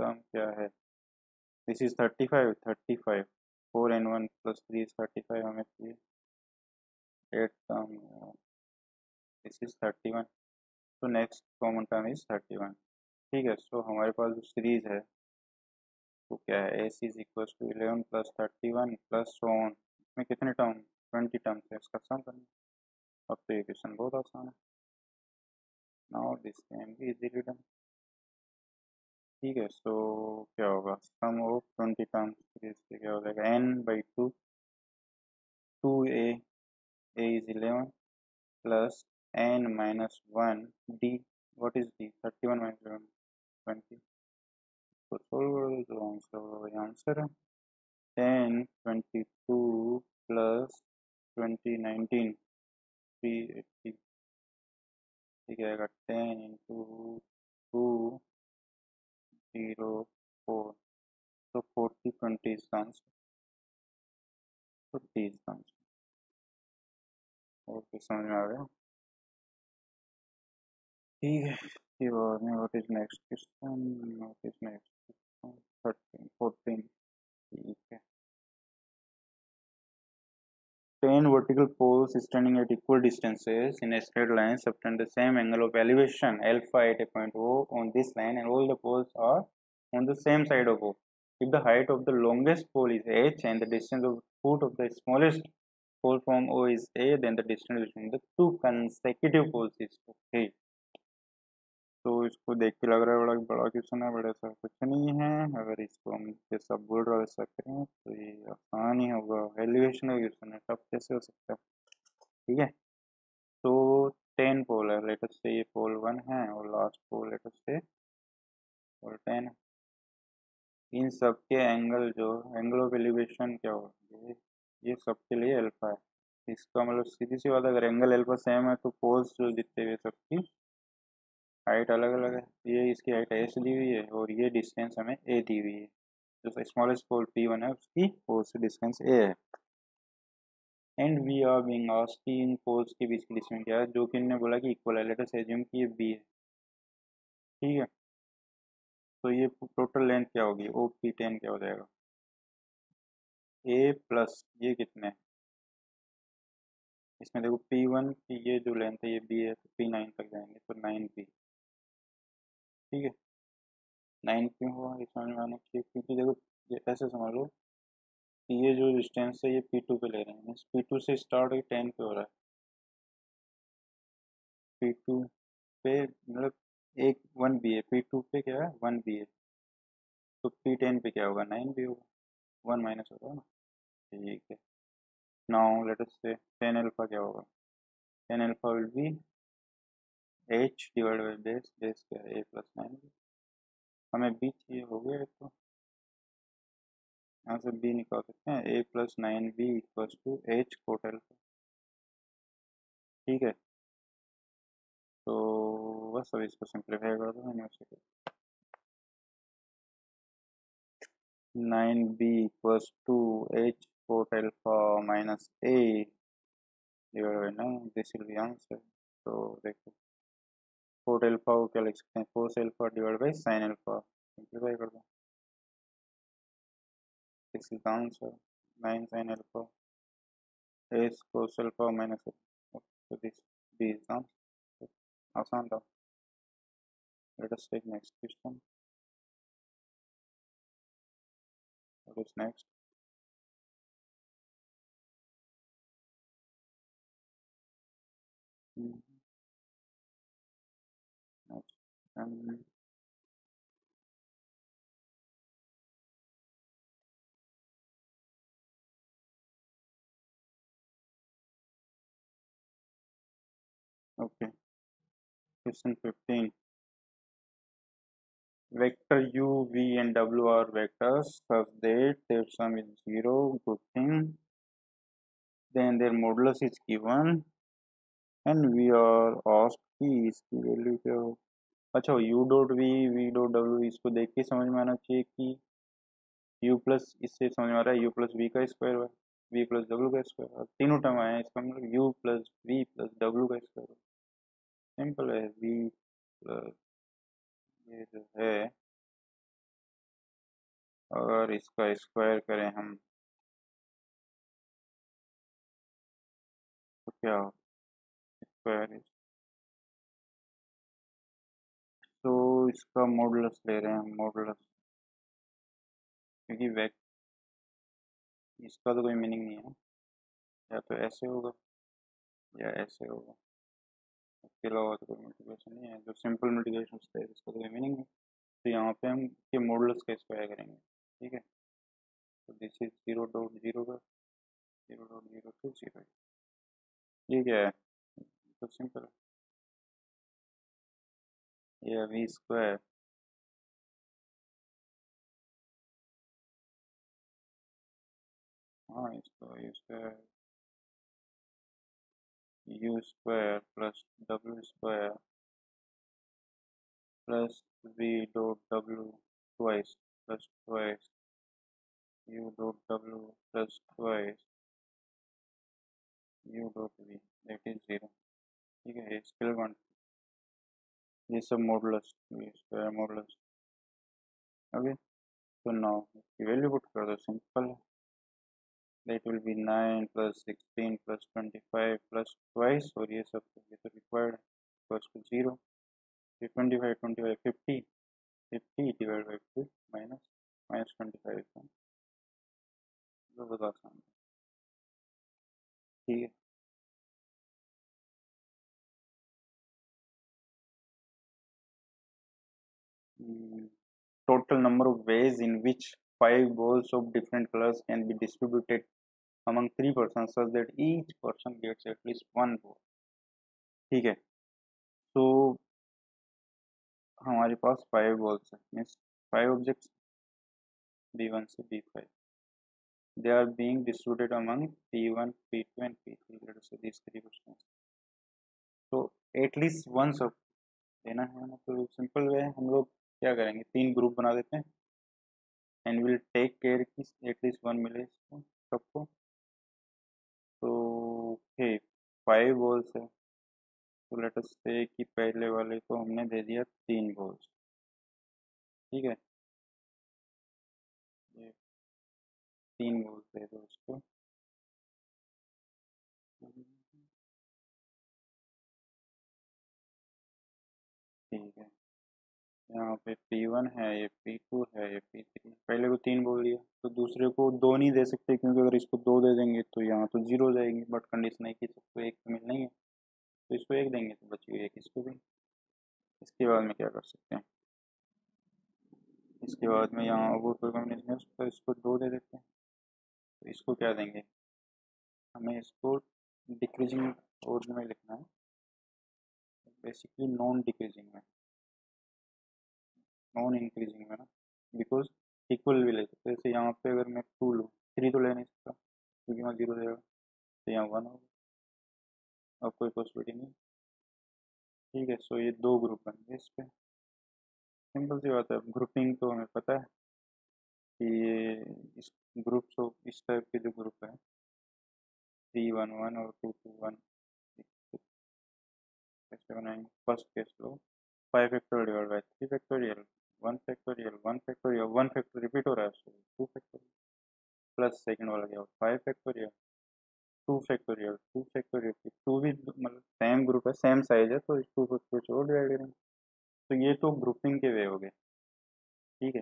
टर्म क्या है, this is 35 4n1 plus 3 is 35 हमें चाहिए. 8 टर्म दिस इज 31, तो नेक्स्ट कॉमन टर्म इज 31. ठीक है, सो हमारे पास जो सीरीज है वो क्या है, s is equal to 11 plus 31 plus so on. इसमें कितने टर्म, 20 टर्म से इसका सम करना. अब तो ये क्वेश्चन बहुत आसान है, now this can be easily done. ठीक है, सो क्या होगा, सम ऑफ 20 टर्म से क्या हो जाएगा, n by 2 2a a is 11 plus n minus 1 d, what is d, 31 minus 11 20. तो सोल्व करो, जो आंसर होगा वही आंसर है, 10 22 प्लस 2019 380. ठीक है, 10 into 2 0 4, तो 40 20 is the answer, 50 is the answer. Okay, समझ में आ गया. ठीक है, इसके बाद में what is next question, what is next question 13 14. ठीक है, 10 vertical poles standing at equal distances in a straight line subtend the same angle of elevation alpha at a point O on this line, and all the poles are on the same side of O. If the height of the longest pole is h and the distance of foot of the smallest pole from O is a, then the distance between the two consecutive poles is k. तो इसको देख के लग रहा है बड़ा बड़ा question है, बड़ा ऐसा कुछ नहीं है. अगर इसको हम जैसा बोल रहा वैसा करें तो ये आसान ही होगा. एलिवेशन का क्वेश्चन है, टफ कैसे हो सकता है. ठीक है, तो 10 पोल है, लेट अस से ये पोल 1 है और लास्ट पोल लेट अस से पोल 10 है. इन सब के एंगल जो एंगल ऑफ एलिवेशन क्या होगी, ये सब के लिए अल्फा है। इसका मतलब सीधी सी बात, अगर एंगल अल्फा सेम है तो पोज जो जितने हुए सबकी हाइट अलग अलग है। ये इसकी हाइट एस दी हुई है और ये डिस्टेंस हमें ए दी हुई है। जो स्मॉलेस्ट पोल P1 है उसकी पोज से डिस्टेंस ए है। And we are being asked कि इन पोल्स के बीच की डिस्टेंस क्या है, जो कि इन्होंने बोला कि इक्वल है। लेट अस अज्यूम कि ये बी है, ठीक है। तो ये टोटल लेंथ क्या होगी, OP10 क्या हो जाएगा, A प्लस ये कितने है? इसमें देखो P1 की ये जो लेंथ है ये B है, तो P9 तक जाएंगे, तो 9P, ठीक है। 9 क्यों हुआ, इस समझ में आना चाहिए, क्योंकि देखो ये ऐसे समझ लो कि ये जो डिस्टेंस है ये P2 पे ले रहे हैं। P2 से स्टार्ट ये 10 पे हो रहा है, P2 पे मतलब एक 1B है, P2 पे क्या है 1B है, तो P10 पे क्या होगा 9B होगा, 1 माइनस होगा ना, ठीक है। नाउ लेट अस से tan अल्फा क्या होगा, tan alpha will be H divide by base, base क्या है A प्लस 9B। हमें B चाहिए, हो गया तो यहाँ से B निकाल सकते हैं, A plus 9B equal to H cot alpha, ठीक है। तो बस अब इसको सिंप्लीफाई कर दो, मैंने 9B equals to H cot alpha minus A divide by 9, this will be answer. तो देखो कोट अल्फा को क्या लिख सकते हैं, cos alpha divide by sine alpha, simplify कर दो, this is answer 9 sine alpha s cos alpha minus A, तो दिस बी इज आंसर, आसान था। Let us take next question. What is next? Next. Okay. Question 15. Vector u, v and w are vectors such that their sum is 0, good thing. Then their modulus is given and we are asked कि इसकी value क्या हो। अच्छा, u dot v, v dot w इसको देख के समझ में आना चाहिए कि u प्लस, इससे समझ में आ रहा है u प्लस v का स्क्वायर है, v प्लस w का स्क्वायर, और तीनों टर्म आए हैं, इसका मतलब u plus v plus w का स्क्वायर, सिंपल है। v प्लस ये जो है अगर इसका स्क्वायर करें हम तो क्या हो, स्क्वायर, तो इसका मॉडुलस ले रहे हैं हम, मॉडुलस, क्योंकि वेक्टर इसका तो कोई मीनिंग नहीं है, या तो ऐसे होगा या ऐसे होगा, इसके अलावा तो कोई मल्टीप्लिकेशन नहीं है, जो सिंपल मल्टीप्लिकेशन होता है इसका कोई मीनिंग है। तो यहाँ पे हम के मॉडुलस का स्क्वायर करेंगे, ठीक है। तो दिस इज 0.0 का 0.0 to 0, ये क्या है, तो सिंपल है, ये अभी स्क्वायर हाँ, इसको इसका u square plus w square plus v dot w twice u dot w plus twice u dot v, that is 0, ठीक है। स्केलर क्वांटिटी, ये सब मॉडुलस, ये स्क्वायर मॉडुलस, ओके। तो नाउ इसकी वैल्यू पुट कर दो, सिंपल है, that will be 9 plus 16 plus 25 plus twice, और ये सब तो required equals to 0, 25, 50 divided by 2 minus 25 इतना, तो बता सकते हैं, ठीक है। Total number of ways in which 5 balls of different colors can be distributed among 3 persons such that each person gets at least 1 ball, ठीक है। तो हमारे पास 5 balls है, means 5 objects, B1 to B5. They are being distributed among P1, P2 and P3. Let us say these three questions. So at least one सब देना है ना, तो simple way हम लोग क्या करेंगे, तीन group बना देते हैं and we'll take care कि at least one मिले इसको सबको. तो okay, 5 balls है, तो let us say कि पहले वाले को हमने दे दिया 3 balls, ठीक है, 3 balls दे दो उसको. ठीक है, यहाँ पे P1 है, ये P2 है, ये P3. पहले को 3 बोल दिया तो दूसरे को 2 नहीं दे सकते, क्योंकि अगर इसको 2 दे देंगे तो यहाँ तो 0 हो जाएगी. बट कंडीशन है कि सबको 1 मिलना ही है, तो इसको 1 देंगे तो बची 1 इसको भी. इसके बाद में क्या कर सकते हैं, इसके बाद में यहाँ वो कोई कॉम्बिनेशन है उसका, इसको 2 दे देते हैं तो इसको क्या देंगे, हमें इसको डिक्रीजिंग ऑर्डर में लिखना है, बेसिकली नॉन डिक्रीजिंग में, नॉन इंक्रीजिंग में ना, बिकॉज इक्वल भी ले सकते. जैसे यहाँ पे अगर मैं 2 लूँ, 3 तो ले नहीं सकता क्योंकि वहाँ 0 रहेगा, तो यहाँ 1 होगा, अब कोई पॉसिबिलिटी नहीं. ठीक है, सो ये 2 ग्रुप बनेंगे इस पर. सिंपल सी बात है, ग्रुपिंग तो हमें पता है कि ये इस ग्रुप सो इस टाइप के जो ग्रुप है 3 1 1 और 2 2 1 बनाएंगे. फर्स्ट केस लो 5 factorial divide by 3 factorial 1 factorial 1 factorial repeat हो रहा है, 2 फैक्टोरियल प्लस सेकंड वाला क्या हो 5 फैक्टोरियल 2 फैक्टोरियल 2 फैक्टोरियल 2 भी मतलब सेम ग्रुप है, सेम साइज है, तो इस 2 फैक्टोरियल से और डिवाइड करेंगे. तो ये तो ग्रुपिंग के वे हो गए. ठीक है,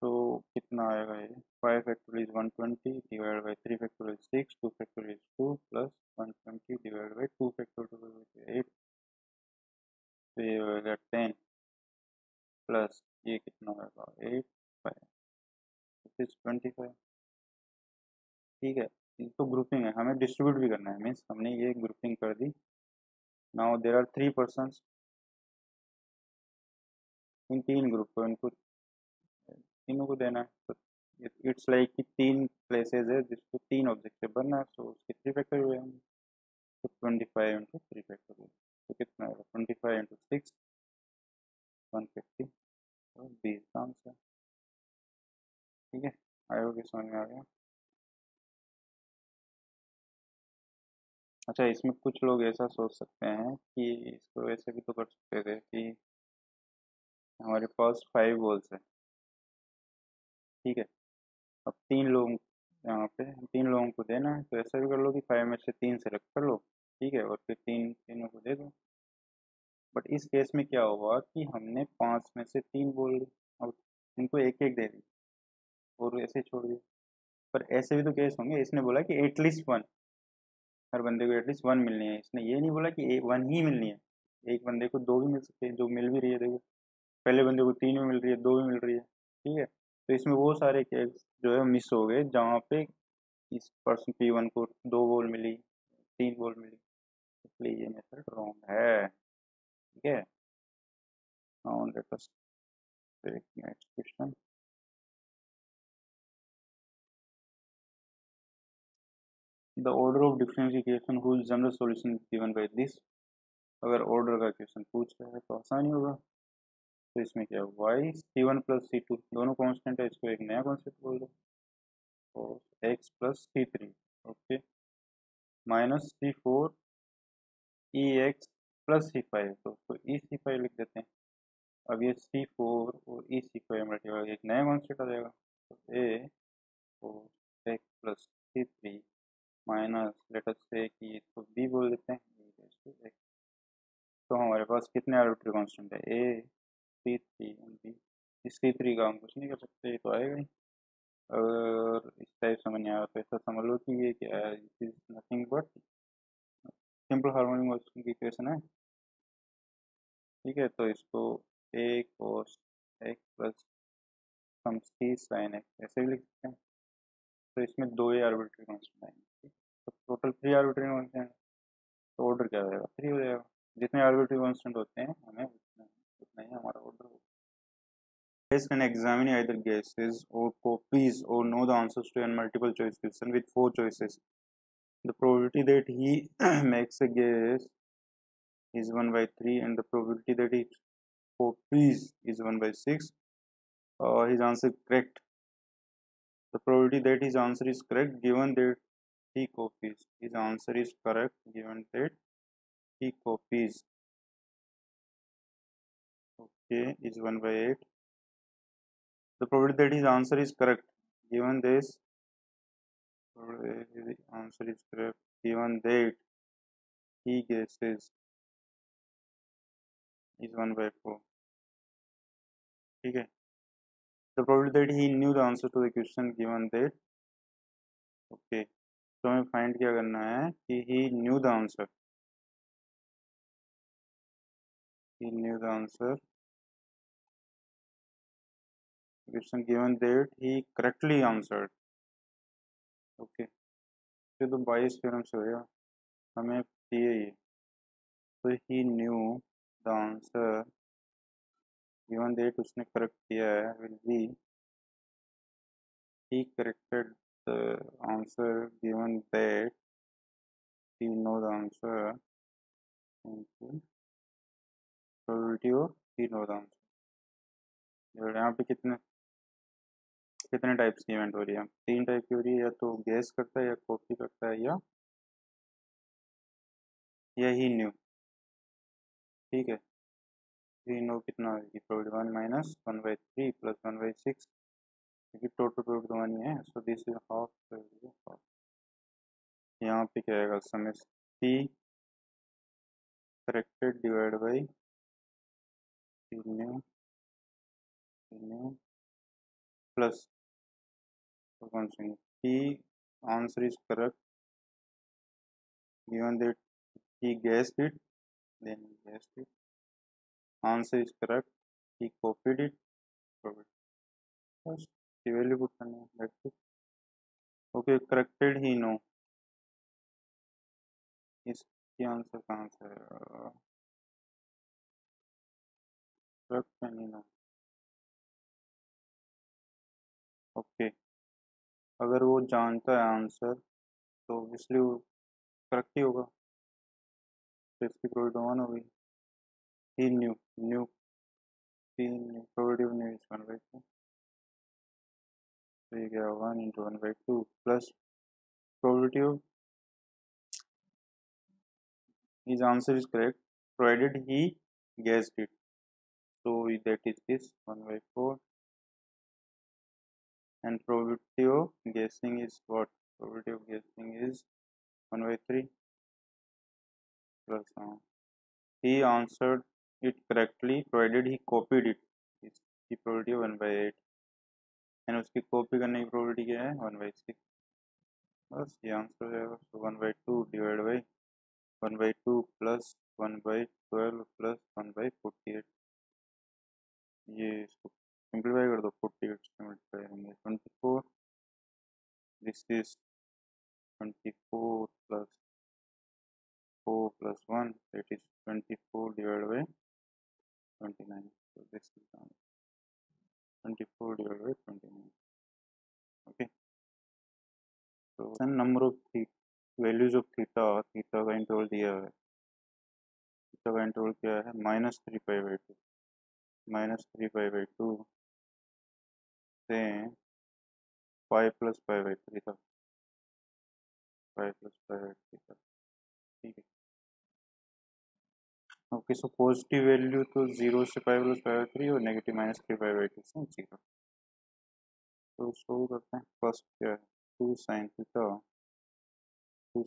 तो कितना आएगा ये 5 factorial 120 divide by 3 factorial 6 2 factorial 2 plus 120 divide by 2 factorial 8. तो ये 10 प्लस ये कितना होगा 8 5 25. ठीक है, ये तो ग्रुपिंग है, हमें डिस्ट्रीब्यूट भी करना है. मीन्स हमने ये ग्रुपिंग कर दी. Now there are 3 person in 3 group को, इनको तीनों को देना है. तो इट्स लाइक कि 3 प्लेसेज है जिसको 3 ऑब्जेक्टिव बनना है, तो उसके 3 फैक्टर हुए हैं. तो 25 × 3 फैक्टर हुए, तो कितना होगा 25 × 6 150 और 20 काम से. ठीक है, आयो के समझ में आ गया. अच्छा, इसमें कुछ लोग ऐसा सोच सकते हैं कि इसको ऐसे भी तो कर सकते थे कि हमारे पास 5 बॉल्स है. ठीक है, अब 3 लोग यहाँ पे 3 लोगों को देना है, तो ऐसा भी कर लो कि 5 में से 3 सेलेक्ट कर लो. ठीक है, और फिर 3 तीनों को दे दो. बट इस केस में क्या हुआ कि हमने 5 में से 3 बोल दी, अब इनको 1 1 दे दी और ऐसे छोड़ दिया. पर ऐसे भी तो केस होंगे. इसने बोला कि एटलीस्ट 1, हर बंदे को एटलीस्ट 1 मिलनी है. इसने ये नहीं बोला कि 1 ही मिलनी है, एक बंदे को 2 भी मिल सकते हैं, जो मिल भी रही है. देखो पहले बंदे को 3 भी मिल रही है, 2 भी मिल रही है. ठीक है, तो इसमें वो सारे केस जो है मिस हो गए, जहाँ पे इस पर्सन P1 को 2 बॉल मिली, 3 बॉल मिली, इसलिए ये मेथड रॉन्ग है. ठीक है, now let us take next question. The order of differentiation whose general solution is given by this. अगर ऑर्डर का क्वेश्चन पूछ रहा है तो आसानी होगा. तो इसमें क्या है, वाई C1 प्लस C2 दोनों कांस्टेंट है, इसको एक नया कांस्टेंट बोल दो, और X plus C3 okay minus C4 EX plus C5, तो उसको EC5 लिख देते हैं. अब ये C4 और EC5 मल्टीप्लाई एक नया कांस्टेंट आ जाएगा, तो A और X plus C3 minus let us say कि इसको B बोल देते हैं. तो हमारे पास कितने आर्बिट्री कांस्टेंट है, A C3 इस C3 का हम कुछ नहीं कर सकते, तो आएगा ही. अगर इस टाइप समझ नहीं आया तो ऐसा समझ लो कि ये क्या है, this is nothing but simple harmonic motion की इक्वेशन है. ठीक है, तो इसको A cos x plus some C sin x ऐसे भी लिख सकते हैं. तो इसमें 2 आर्बिट्री कांस्टेंट आएंगे, तो टोटल 3 आर्बिट्री कांस्टेंट. तो ऑर्डर क्या हो जाएगा, 3 हो जाएगा. जितने आर्बिट्री कांस्टेंट होते हैं हमें उतना ही हमारा ऑर्डर होगा. Guys can examine either guesses or copies or know the answers to a multiple choice question with 4 choices. The probability that he makes a guess is 1/3, and the probability that he copies is 1/6. His answer correct. The probability that his answer is correct given that he copies. His answer is correct given that he copies. Okay, is 1/8. The probability that his answer is correct given this, the answer is correct given that he guesses is 1/4. Okay. The probability that he knew the answer to the question given that. Okay. So हमें find क्या करना है कि he knew the answer. He knew the answer. Question given that he correctly answered. Okay, ये तो बायस theorem से होगा, हमें दिए ये. So he knew the answer given that उसने correct किया है will be he corrected the answer given that he know the answer into probability of he know the answer. यहाँ पे कितने टाइप्स की इवेंट हो रही है? 3 टाइप की हो रही है, या तो गैस करता है, या कॉपी करता है, या ही न्यू. ठीक है, ही न्यू कितना होगी? प्रोबेबिलिटी 1 - 1/3 प्लस 1/6, क्योंकि टोटल प्रोबेबिलिटी तो 1 ही है. So this is half. यहाँ पे क्या आएगा? Sum is p corrected divide by knew plus P answer is correct given that he guessed it, then he guessed it. Answer is correct, he copied it. First, the value put on that's it. Okay, corrected he know. Is the answer correct and he know. Okay. अगर वो जानता है answer तो obviously वो correct ही होगा. तो इसकी probability 1 होगी. He knew probability knew is 1/2. तो ये क्या होगा? 1 into 1/2 plus probability of his answer is correct provided he guessed it. So that is this 1/4. And probability of guessing is what? Probability of guessing is 1/3 plus 1. He answered it correctly provided he copied it. It's the probability of 1/8. And उसकी copy करने की probability क्या है? 1/6. बस ये answer है. So 1/2 divided by 1/2 plus 1/12 plus 1/48. ये simplify कर दो. 48 multiply होंगे 24. This is 24 plus 4 plus 1. That is 24 divided by 29. So this is 24 divided by 29. Okay. So the number of values of theta का इंटरवल दिया है. थीटा का interval क्या है? -3π/2. -3π/2 से π + π/3 तक. π + π/3 तक. ठीक है. ओके. सो पॉजिटिव वैल्यू तो 0 से π + π/3 और नेगेटिव -3π/2 से 0. तो सॉल्व करते हैं. फर्स्ट क्या है? 2 sin θ -2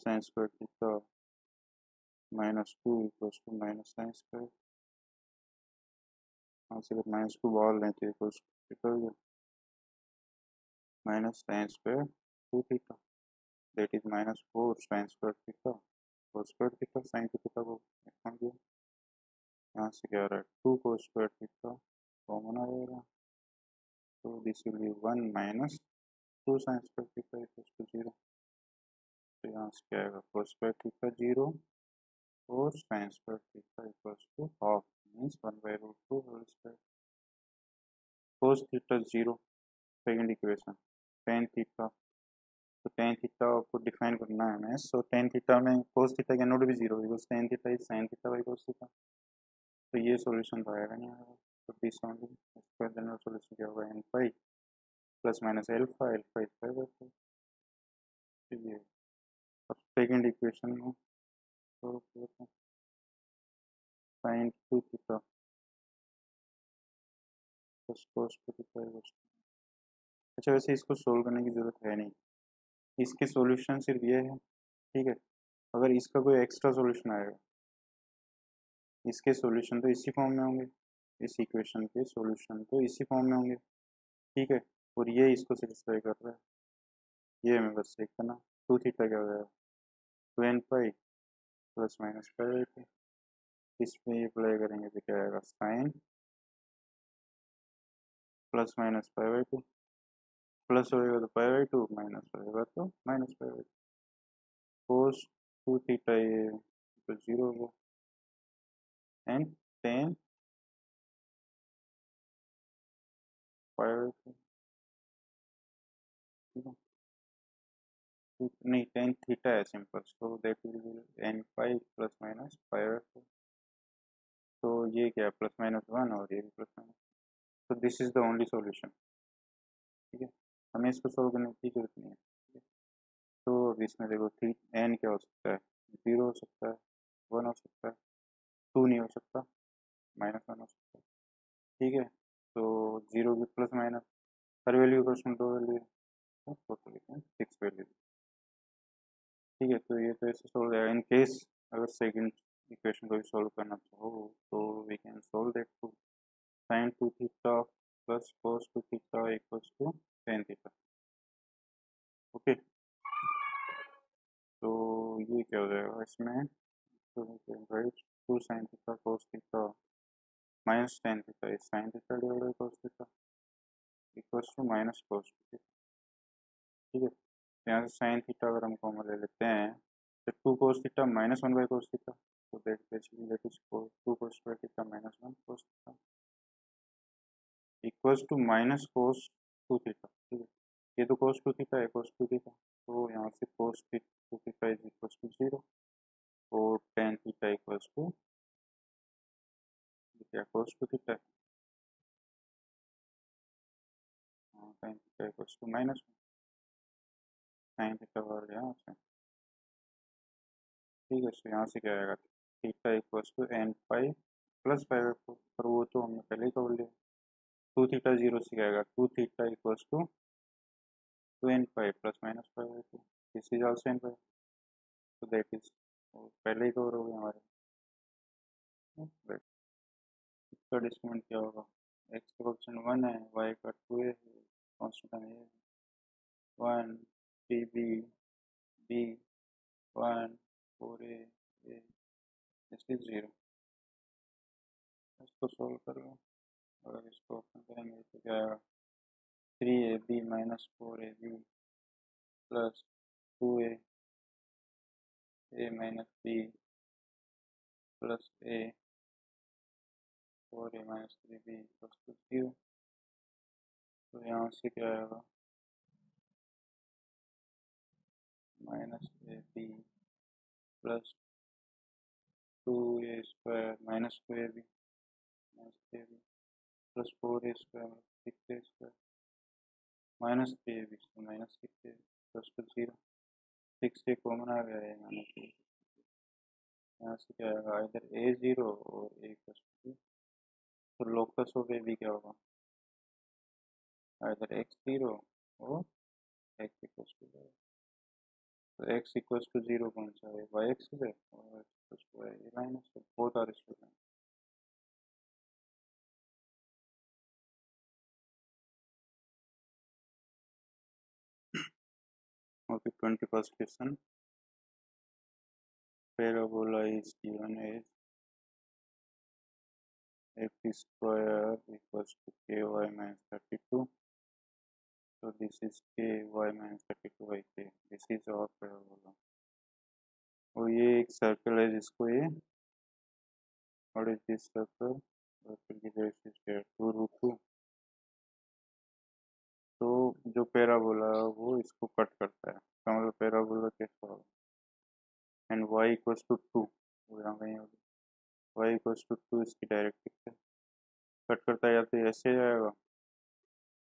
= -sin2. आंसर -2 बाहर लेते हैं तो equal -sin2 2θ. That is -4 sin2θ cos square theta sin theta को निकाल दिया. यहाँ से क्या आ रहा है? 2 cos square theta कॉमन आ जाएगा. तो this will be 1 - 2 sin square theta equal to 0. तो यहाँ से क्या आएगा? cos square theta 0 और sin square theta equal to half means 1/2 whole square. cos theta 0 second equation tan theta को डिफाइन करना है हमें। सो tan theta में cos theta can not be 0 because tan theta is sin theta by cos theta। तो ये solution तो आएगा नहीं आएगा। तो this only square general solution क्या होगा n phi plus minus alpha alpha is 5 होता है। तो ये अब सेकंड इक्वेशन में तो sin 2 theta plus cos theta। अच्छा वैसे इसको सोल्व करने की ज़रूरत है नहीं, इसके सॉल्यूशन सिर्फ ये है, ठीक है। अगर इसका कोई एक्स्ट्रा सॉल्यूशन आएगा, इसके सॉल्यूशन तो इसी फॉर्म में होंगे, इस इक्वेशन के सॉल्यूशन तो इसी फॉर्म में होंगे, ठीक है। और ये इसको सेटिस्फाई कर रहा है, ये हमें बस एक करना। 2 थीटा क्या हो जाएगा 2n pi plus minus pi, इसमें ये अप्लाई करेंगे तो क्या आएगा sine plus minus pi by 2, plus होएगा तो पाई बाई 2, माइनस होएगा तो minus pi by 2। Cos 2 theta ये तो 0 होगा एंड टेन पाई बाई 2 नहीं टेन थीटा है simple. So that will be n pi plus minus pi by 2। तो ये क्या है प्लस माइनस 1 और ये भी प्लस माइनस। तो this is the only solution, ठीक है। हमें इसको सोल्व करने की जरूरत नहीं है। तो अब इसमें देखो थी एन क्या हो सकता है, 0 हो सकता है, 1 हो सकता है, 2 नहीं हो सकता, -1 हो सकता है, ठीक है। तो 0 की प्लस माइनस हर वैल्यू क्वेश्चन 2 वैल्यू है, टोटल इक्वेशन 6 वैल्यू, ठीक है। तो ये तो ऐसे सोल्व है। इन केस अगर सेकेंड इक्वेशन को भी सोल्व करना चाहो तो we can solve that two sine 2 थीटा plus cos 2 theta equals to tan theta। Okay तो ये क्या हो जाएगा इसमें तो write 2 sin theta cos theta minus tan theta is sin theta divided by cos theta equals to minus cos theta, ठीक है। यहाँ से sin theta अगर हम कॉमन ले लेते हैं तो 2 cos theta minus 1 by cos theta, तो that basically that is 2 cos theta minus 1 cos theta equals to minus cos 2 theta, ठीक है। ये तो कोस 2 थीटा है, कोस 2 थीटा तो यहाँ से cos 2 theta is equals to 0 और टेन थीटा इक्वल्स टू क्या कोस 2 थीटा है, tan theta equals to minus sine theta हो गया, ठीक है। तो यहाँ से क्या आएगा theta equals to n pi plus pi by 4 पर वो तो हमने पहले ही कर लिया। 2 थीटा 0 से क्या आएगा 2 theta equals to 2n pi plus minus pi by 2, this is also n pi, तो दैट इज पहले ही कवर हो गया हमारे। इसका डिस्क्रिमिनेंट क्या होगा x का कोएफिशिएंट 1 है, y का 2 है, कांस्टेंट है 1 pb b 1 4a a this is 0। इसको सोल्व कर लो, अगर इसको ओपन करेंगे तो क्या आएगा 3ab minus 4ab plus 2a a minus b plus a 4a minus 3b plus 2 zero. तो यहाँ से क्या आएगा minus a b plus 2a square minus 2ab minus 3ab plus 4a square six a square minus 3ab minus 6a plus 2 zero. 6a common आ गया है minus 3, यहाँ से क्या आएगा इधर a 0 और a प्लस 2। तो लोकस ऑफ a भी क्या होगा इधर x 0 और x इक्वल्स टू 0, तो x इक्वल्स टू 0 कौन सा है y एक्सिस है और x equals to y minus both are student. Okay, 21st question. Parabola is given as x square equals to ky minus 32. So this is ky minus 32 by k. This is our parabola. और ये एक circle है जिसको ये what is this circle? Circle की radius क्या है 2√2 तो जो पैराबोला वो इसको कट करता है, इसका मतलब पैराबोला कैसा होगा। एंड वाई इक्वल्स टू 2 वो यहाँ कहीं होगी, वाई इक्वल्स टू 2 इसकी डायरेक्टिव कट करता है, या तो ऐसे जाएगा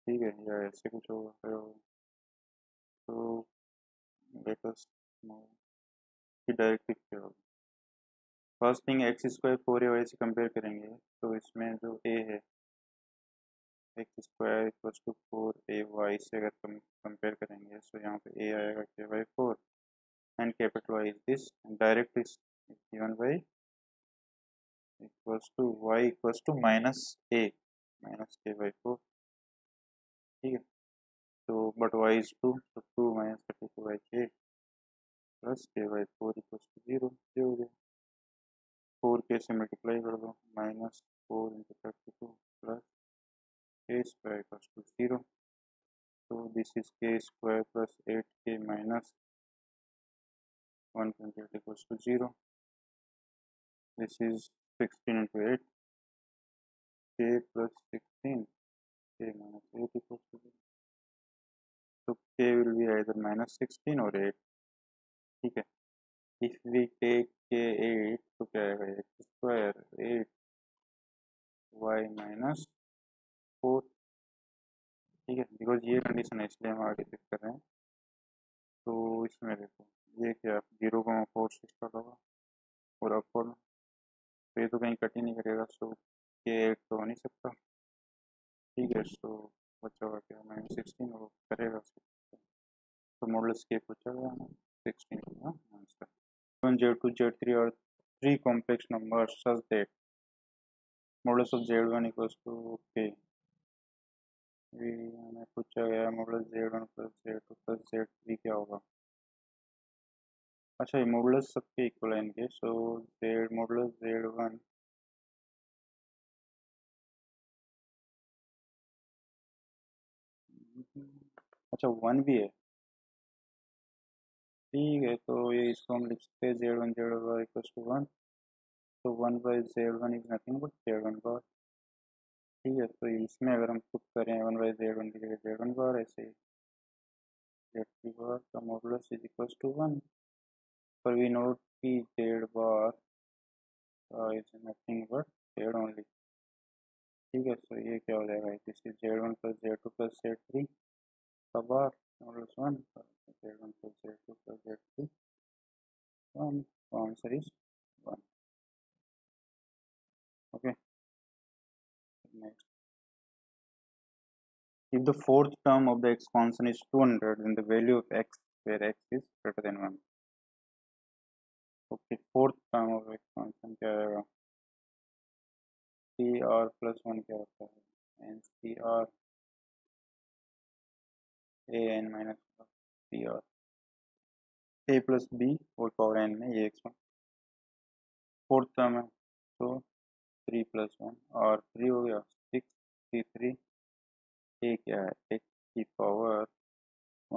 ठीक है, या ऐसे कुछ होगा। तो लेटस नो की डायरेक्टिव क्या होगी। First thing x square 4 a y से कंपेयर करेंगे, तो इसमें जो ए है x square equal to 4ay से अगर कंपेयर करेंगे तो यहाँ पे a आएगा k by 4 and capital Y is this direct is given by equals to y equals to minus k by 4 ठीक है। तो बट वाई इज 2 तो 2 minus 32 by k plus k by 4 equals to 0 हो गया। 4k से multiply कर दो minus 4 into 32 plus k square equals to 0, so this is k square plus 8k minus 128 equals to 0. This is 16 into 8, k plus 16, k minus 8 equals to 0. So k will be either minus 16 or 8. Okay. If we take k 8, so x square 8 y minus 4 ठीक है, because ये condition है इसलिए हम आगे check कर रहे हैं। तो इसमें देखो ये क्या 0.46 का होगा और अपवर्ड, तो ये तो कहीं कट ही नहीं करेगा, सो के 8 तो हो नहीं सकता ठीक है। सो बच्चा होगा क्या -16 और करेगा, तो मॉडल्स के बच्चा हुआ 16 होगा आंसर। J1 J2 J3 और 3 complex number such that modulus of Z1 equals to okay. हमें पूछा गया models Z1 plus Z2 plus Z3 क्या होगा। अच्छा ये मॉडल्स सबके इक्वल है इनके, सो Z मॉडल्स Z1 अच्छा 1 भी है ठीक है। तो ये इसको हम लिखते हैं Z1 Z2 इक्वल्स टू 1, तो 1 by Z1 is nothing but Z1 bar ठीक है। तो इसमें अगर हम पुट करें 1 बाई Z1 की जगह Z1 बार ऐसे Z3 बार का मॉडुलस इज इक्वल्स टू 1, पर वी नोट की Z bar is nothing but Z only ठीक है। तो ये क्या हो जाएगा this is Z1 plus Z2 plus Z3 का bar modulus 1 Z1 plus Z2 plus Z3 1, तो answer is 1 okay. Next, if the fourth term of the expansion is 200, then the value of x where x is greater than 1. Okay, fourth term of expansion क्या आएगा cr plus 1 क्या होता है and cr a n minus cr a plus b और power n में ये x1 fourth term है, तो 3 प्लस 1 और 3 हो गया 6 3 3 a क्या है x की power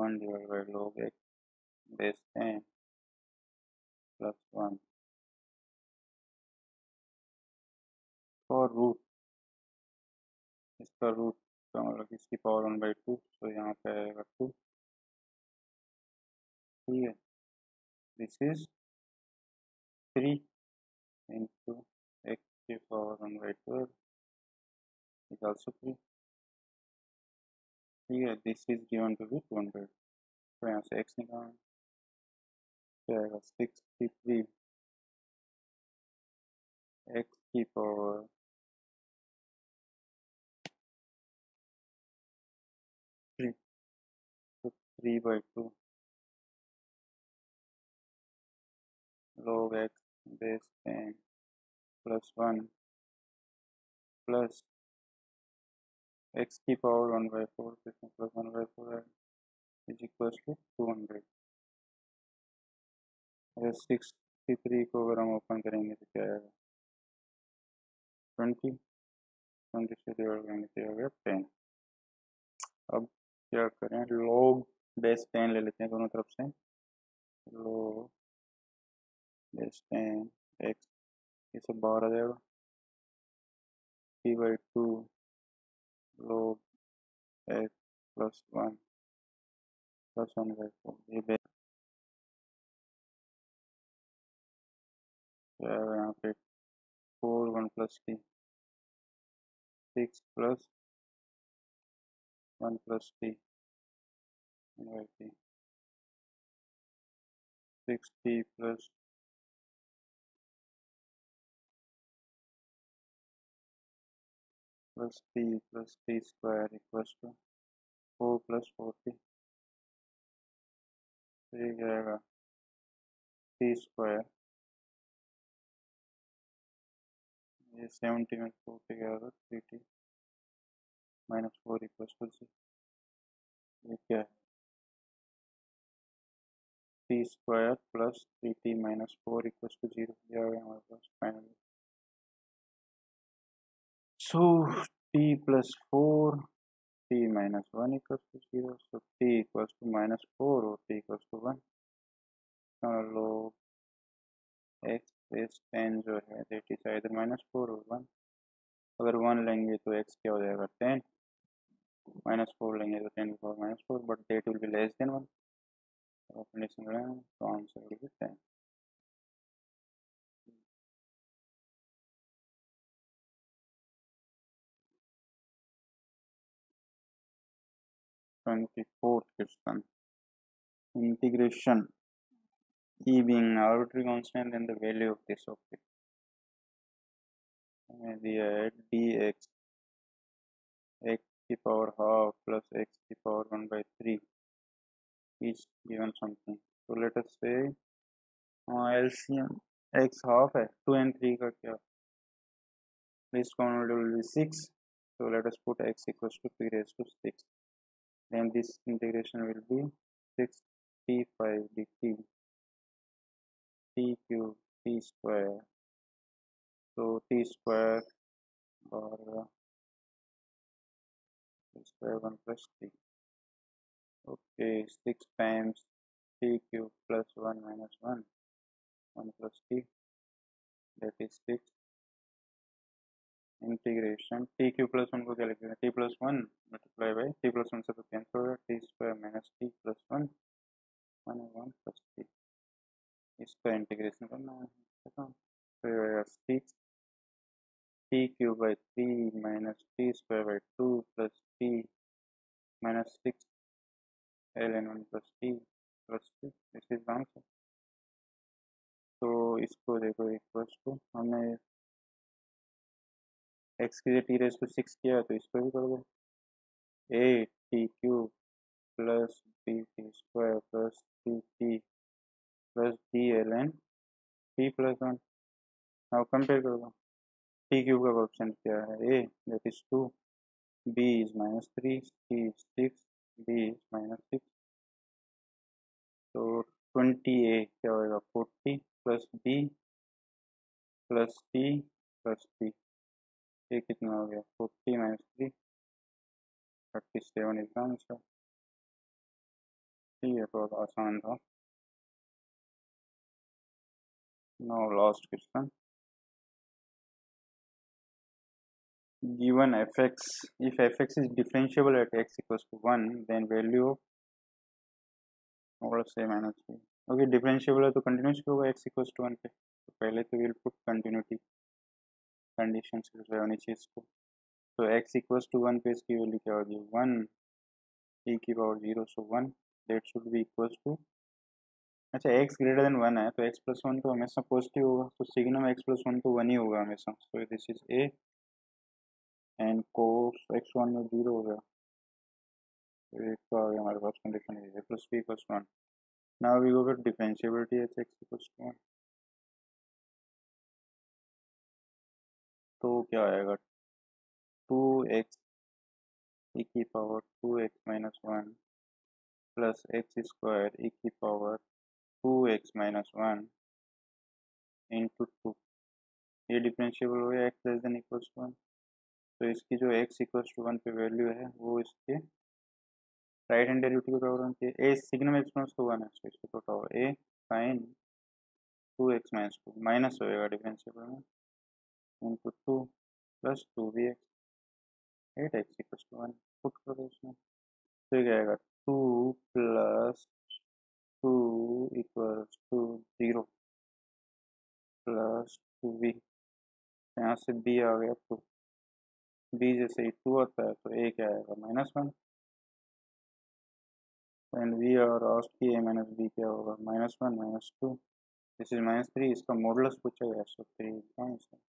1 divide by log x base 10 plus 1 और रूट इसका रूट का मतलब इसकी पावर 1 बाई 2, तो यहाँ पे आएगा 2 ठीक है। This is 3 into x power 1 by 12 is also 3 ठीक है। This is given to be 200, तो यहाँ से x निकालना क्या आएगा 63 x की पावर 3, तो 3 by 2 log x base 10 plus 1 plus x की power 1 by 4 plus 1 by 4 is equals to 200। 63 को अगर हम ओपन करेंगे तो क्या आएगा 20 से डिवाइड करेंगे तो हो गया 10। अब क्या करें log बेस 10 ले लेते हैं दोनों तरफ से, log बेस 10 x ये सब बाहर आ जाएगा 3 बाई 2 लोग plus 1 by 4 ये यहाँ पे 4 1 plus 3 6 plus 1 plus 3 60 plus 3 plus 3 square equals to 4 plus 40 3 जाएगा t square ये 70 में 40 जाएगा 3t minus 4 equals to 6 ये क्या है t square plus 3t minus 4 equals to 0 जाएगा हमारे पास finally So t plus 4, t minus 1 equals to 0, so t equals to minus 4 or t equals to 1. Now x is 10 जो है, that is either minus 4 or 1. अगर 1 लेंगे तो x क्या हो जाएगा 10, minus 4 लेंगे तो 10 to minus 4, but that will be less than 1. So answer will be 10. Twenty-fourth question. Integration e being an arbitrary constant and the value of this object. And we add dx x to the power half plus x to the power 1/3 is given something. So let us say LCM x half है 2 and 3 का क्या? Least common multiple will be 6. So let us put x equals to p raised to 6. Then this integration will be 6t5 dt t cube t square. So t square or t square 1 plus t. Okay, 6 times t cube plus 1 minus 1. 1 plus t. That is 6. Integration t cube plus 1 को क्या लिखेंगे t plus 1 multiply by t plus 1 से तो cancel होगा t square minus t plus 1 1 1 plus t इसका integration करना है तो ये आएगा 6 t cube by 3 minus t square by 2 plus t minus 6 ln 1 plus t this is the answer तो इसको देखो equals to हमें x की t raised to 6 किया तो इसको भी कर दो a t cube plus b t square plus c t plus d ln t plus 1 अब कंपेयर कर दो t cube का ऑप्शन क्या है a that is 2 b is minus 3 c is 6 d is minus 6 तो 20a क्या होगा 40 plus b plus c plus d ये कितना हो गया 40 minus 3 37 इसका आंसर ये बहुत आसान था Now last question given fx if fx is differentiable at x equals to 1 then value of say minus 3 okay differentiable है तो continuous होगा x equals to 1 पे तो पहले तो we'll put continuity कंडीशंस से होनी चाहिए इसको तो x equals to 1 पे इसकी वैल्यू क्या होगी 1 e की power 0 so 1 that should be equals to अच्छा x greater than 1 है तो x plus 1 तो हमेशा पॉजिटिव होगा तो सिग्मा x plus 1 तो 1 ही होगा हमेशा so this is a and cos x1 में 0 होगा तो एक तो हमारे पास कंडीशन है a plus b equals 1 now we go to differentiability at x equals to 1 तो क्या आएगा 2x e की power 2x minus 1 plus x square e की पावर 2x minus 1 into 2 ये डिफरेंशिएबल हो गया x less than equals to 1 तो इसकी जो x equals to 1 पे वैल्यू है वो इसके राइट हैंड डेरिवेटिव को टॉवर होना चाहिए a सिग्मा एक्सपोनेंट तो 1 है तो इसको तो टॉवर a sin 2x minus 2 minus होएगा डिफरेंशिएबल में into 2 plus 2vx 8x equals to 1 put for this one तो ये क्या आएगा 2 + 2 = 0 +2b। यहाँ से b आ गया तो b जैसे ही 2 आता है तो a क्या आएगा -1 एंड v और उसकी a माइनस b क्या होगा -1 -2 दिस इज -3। इसका मॉडुलस पूछा गया 3.7।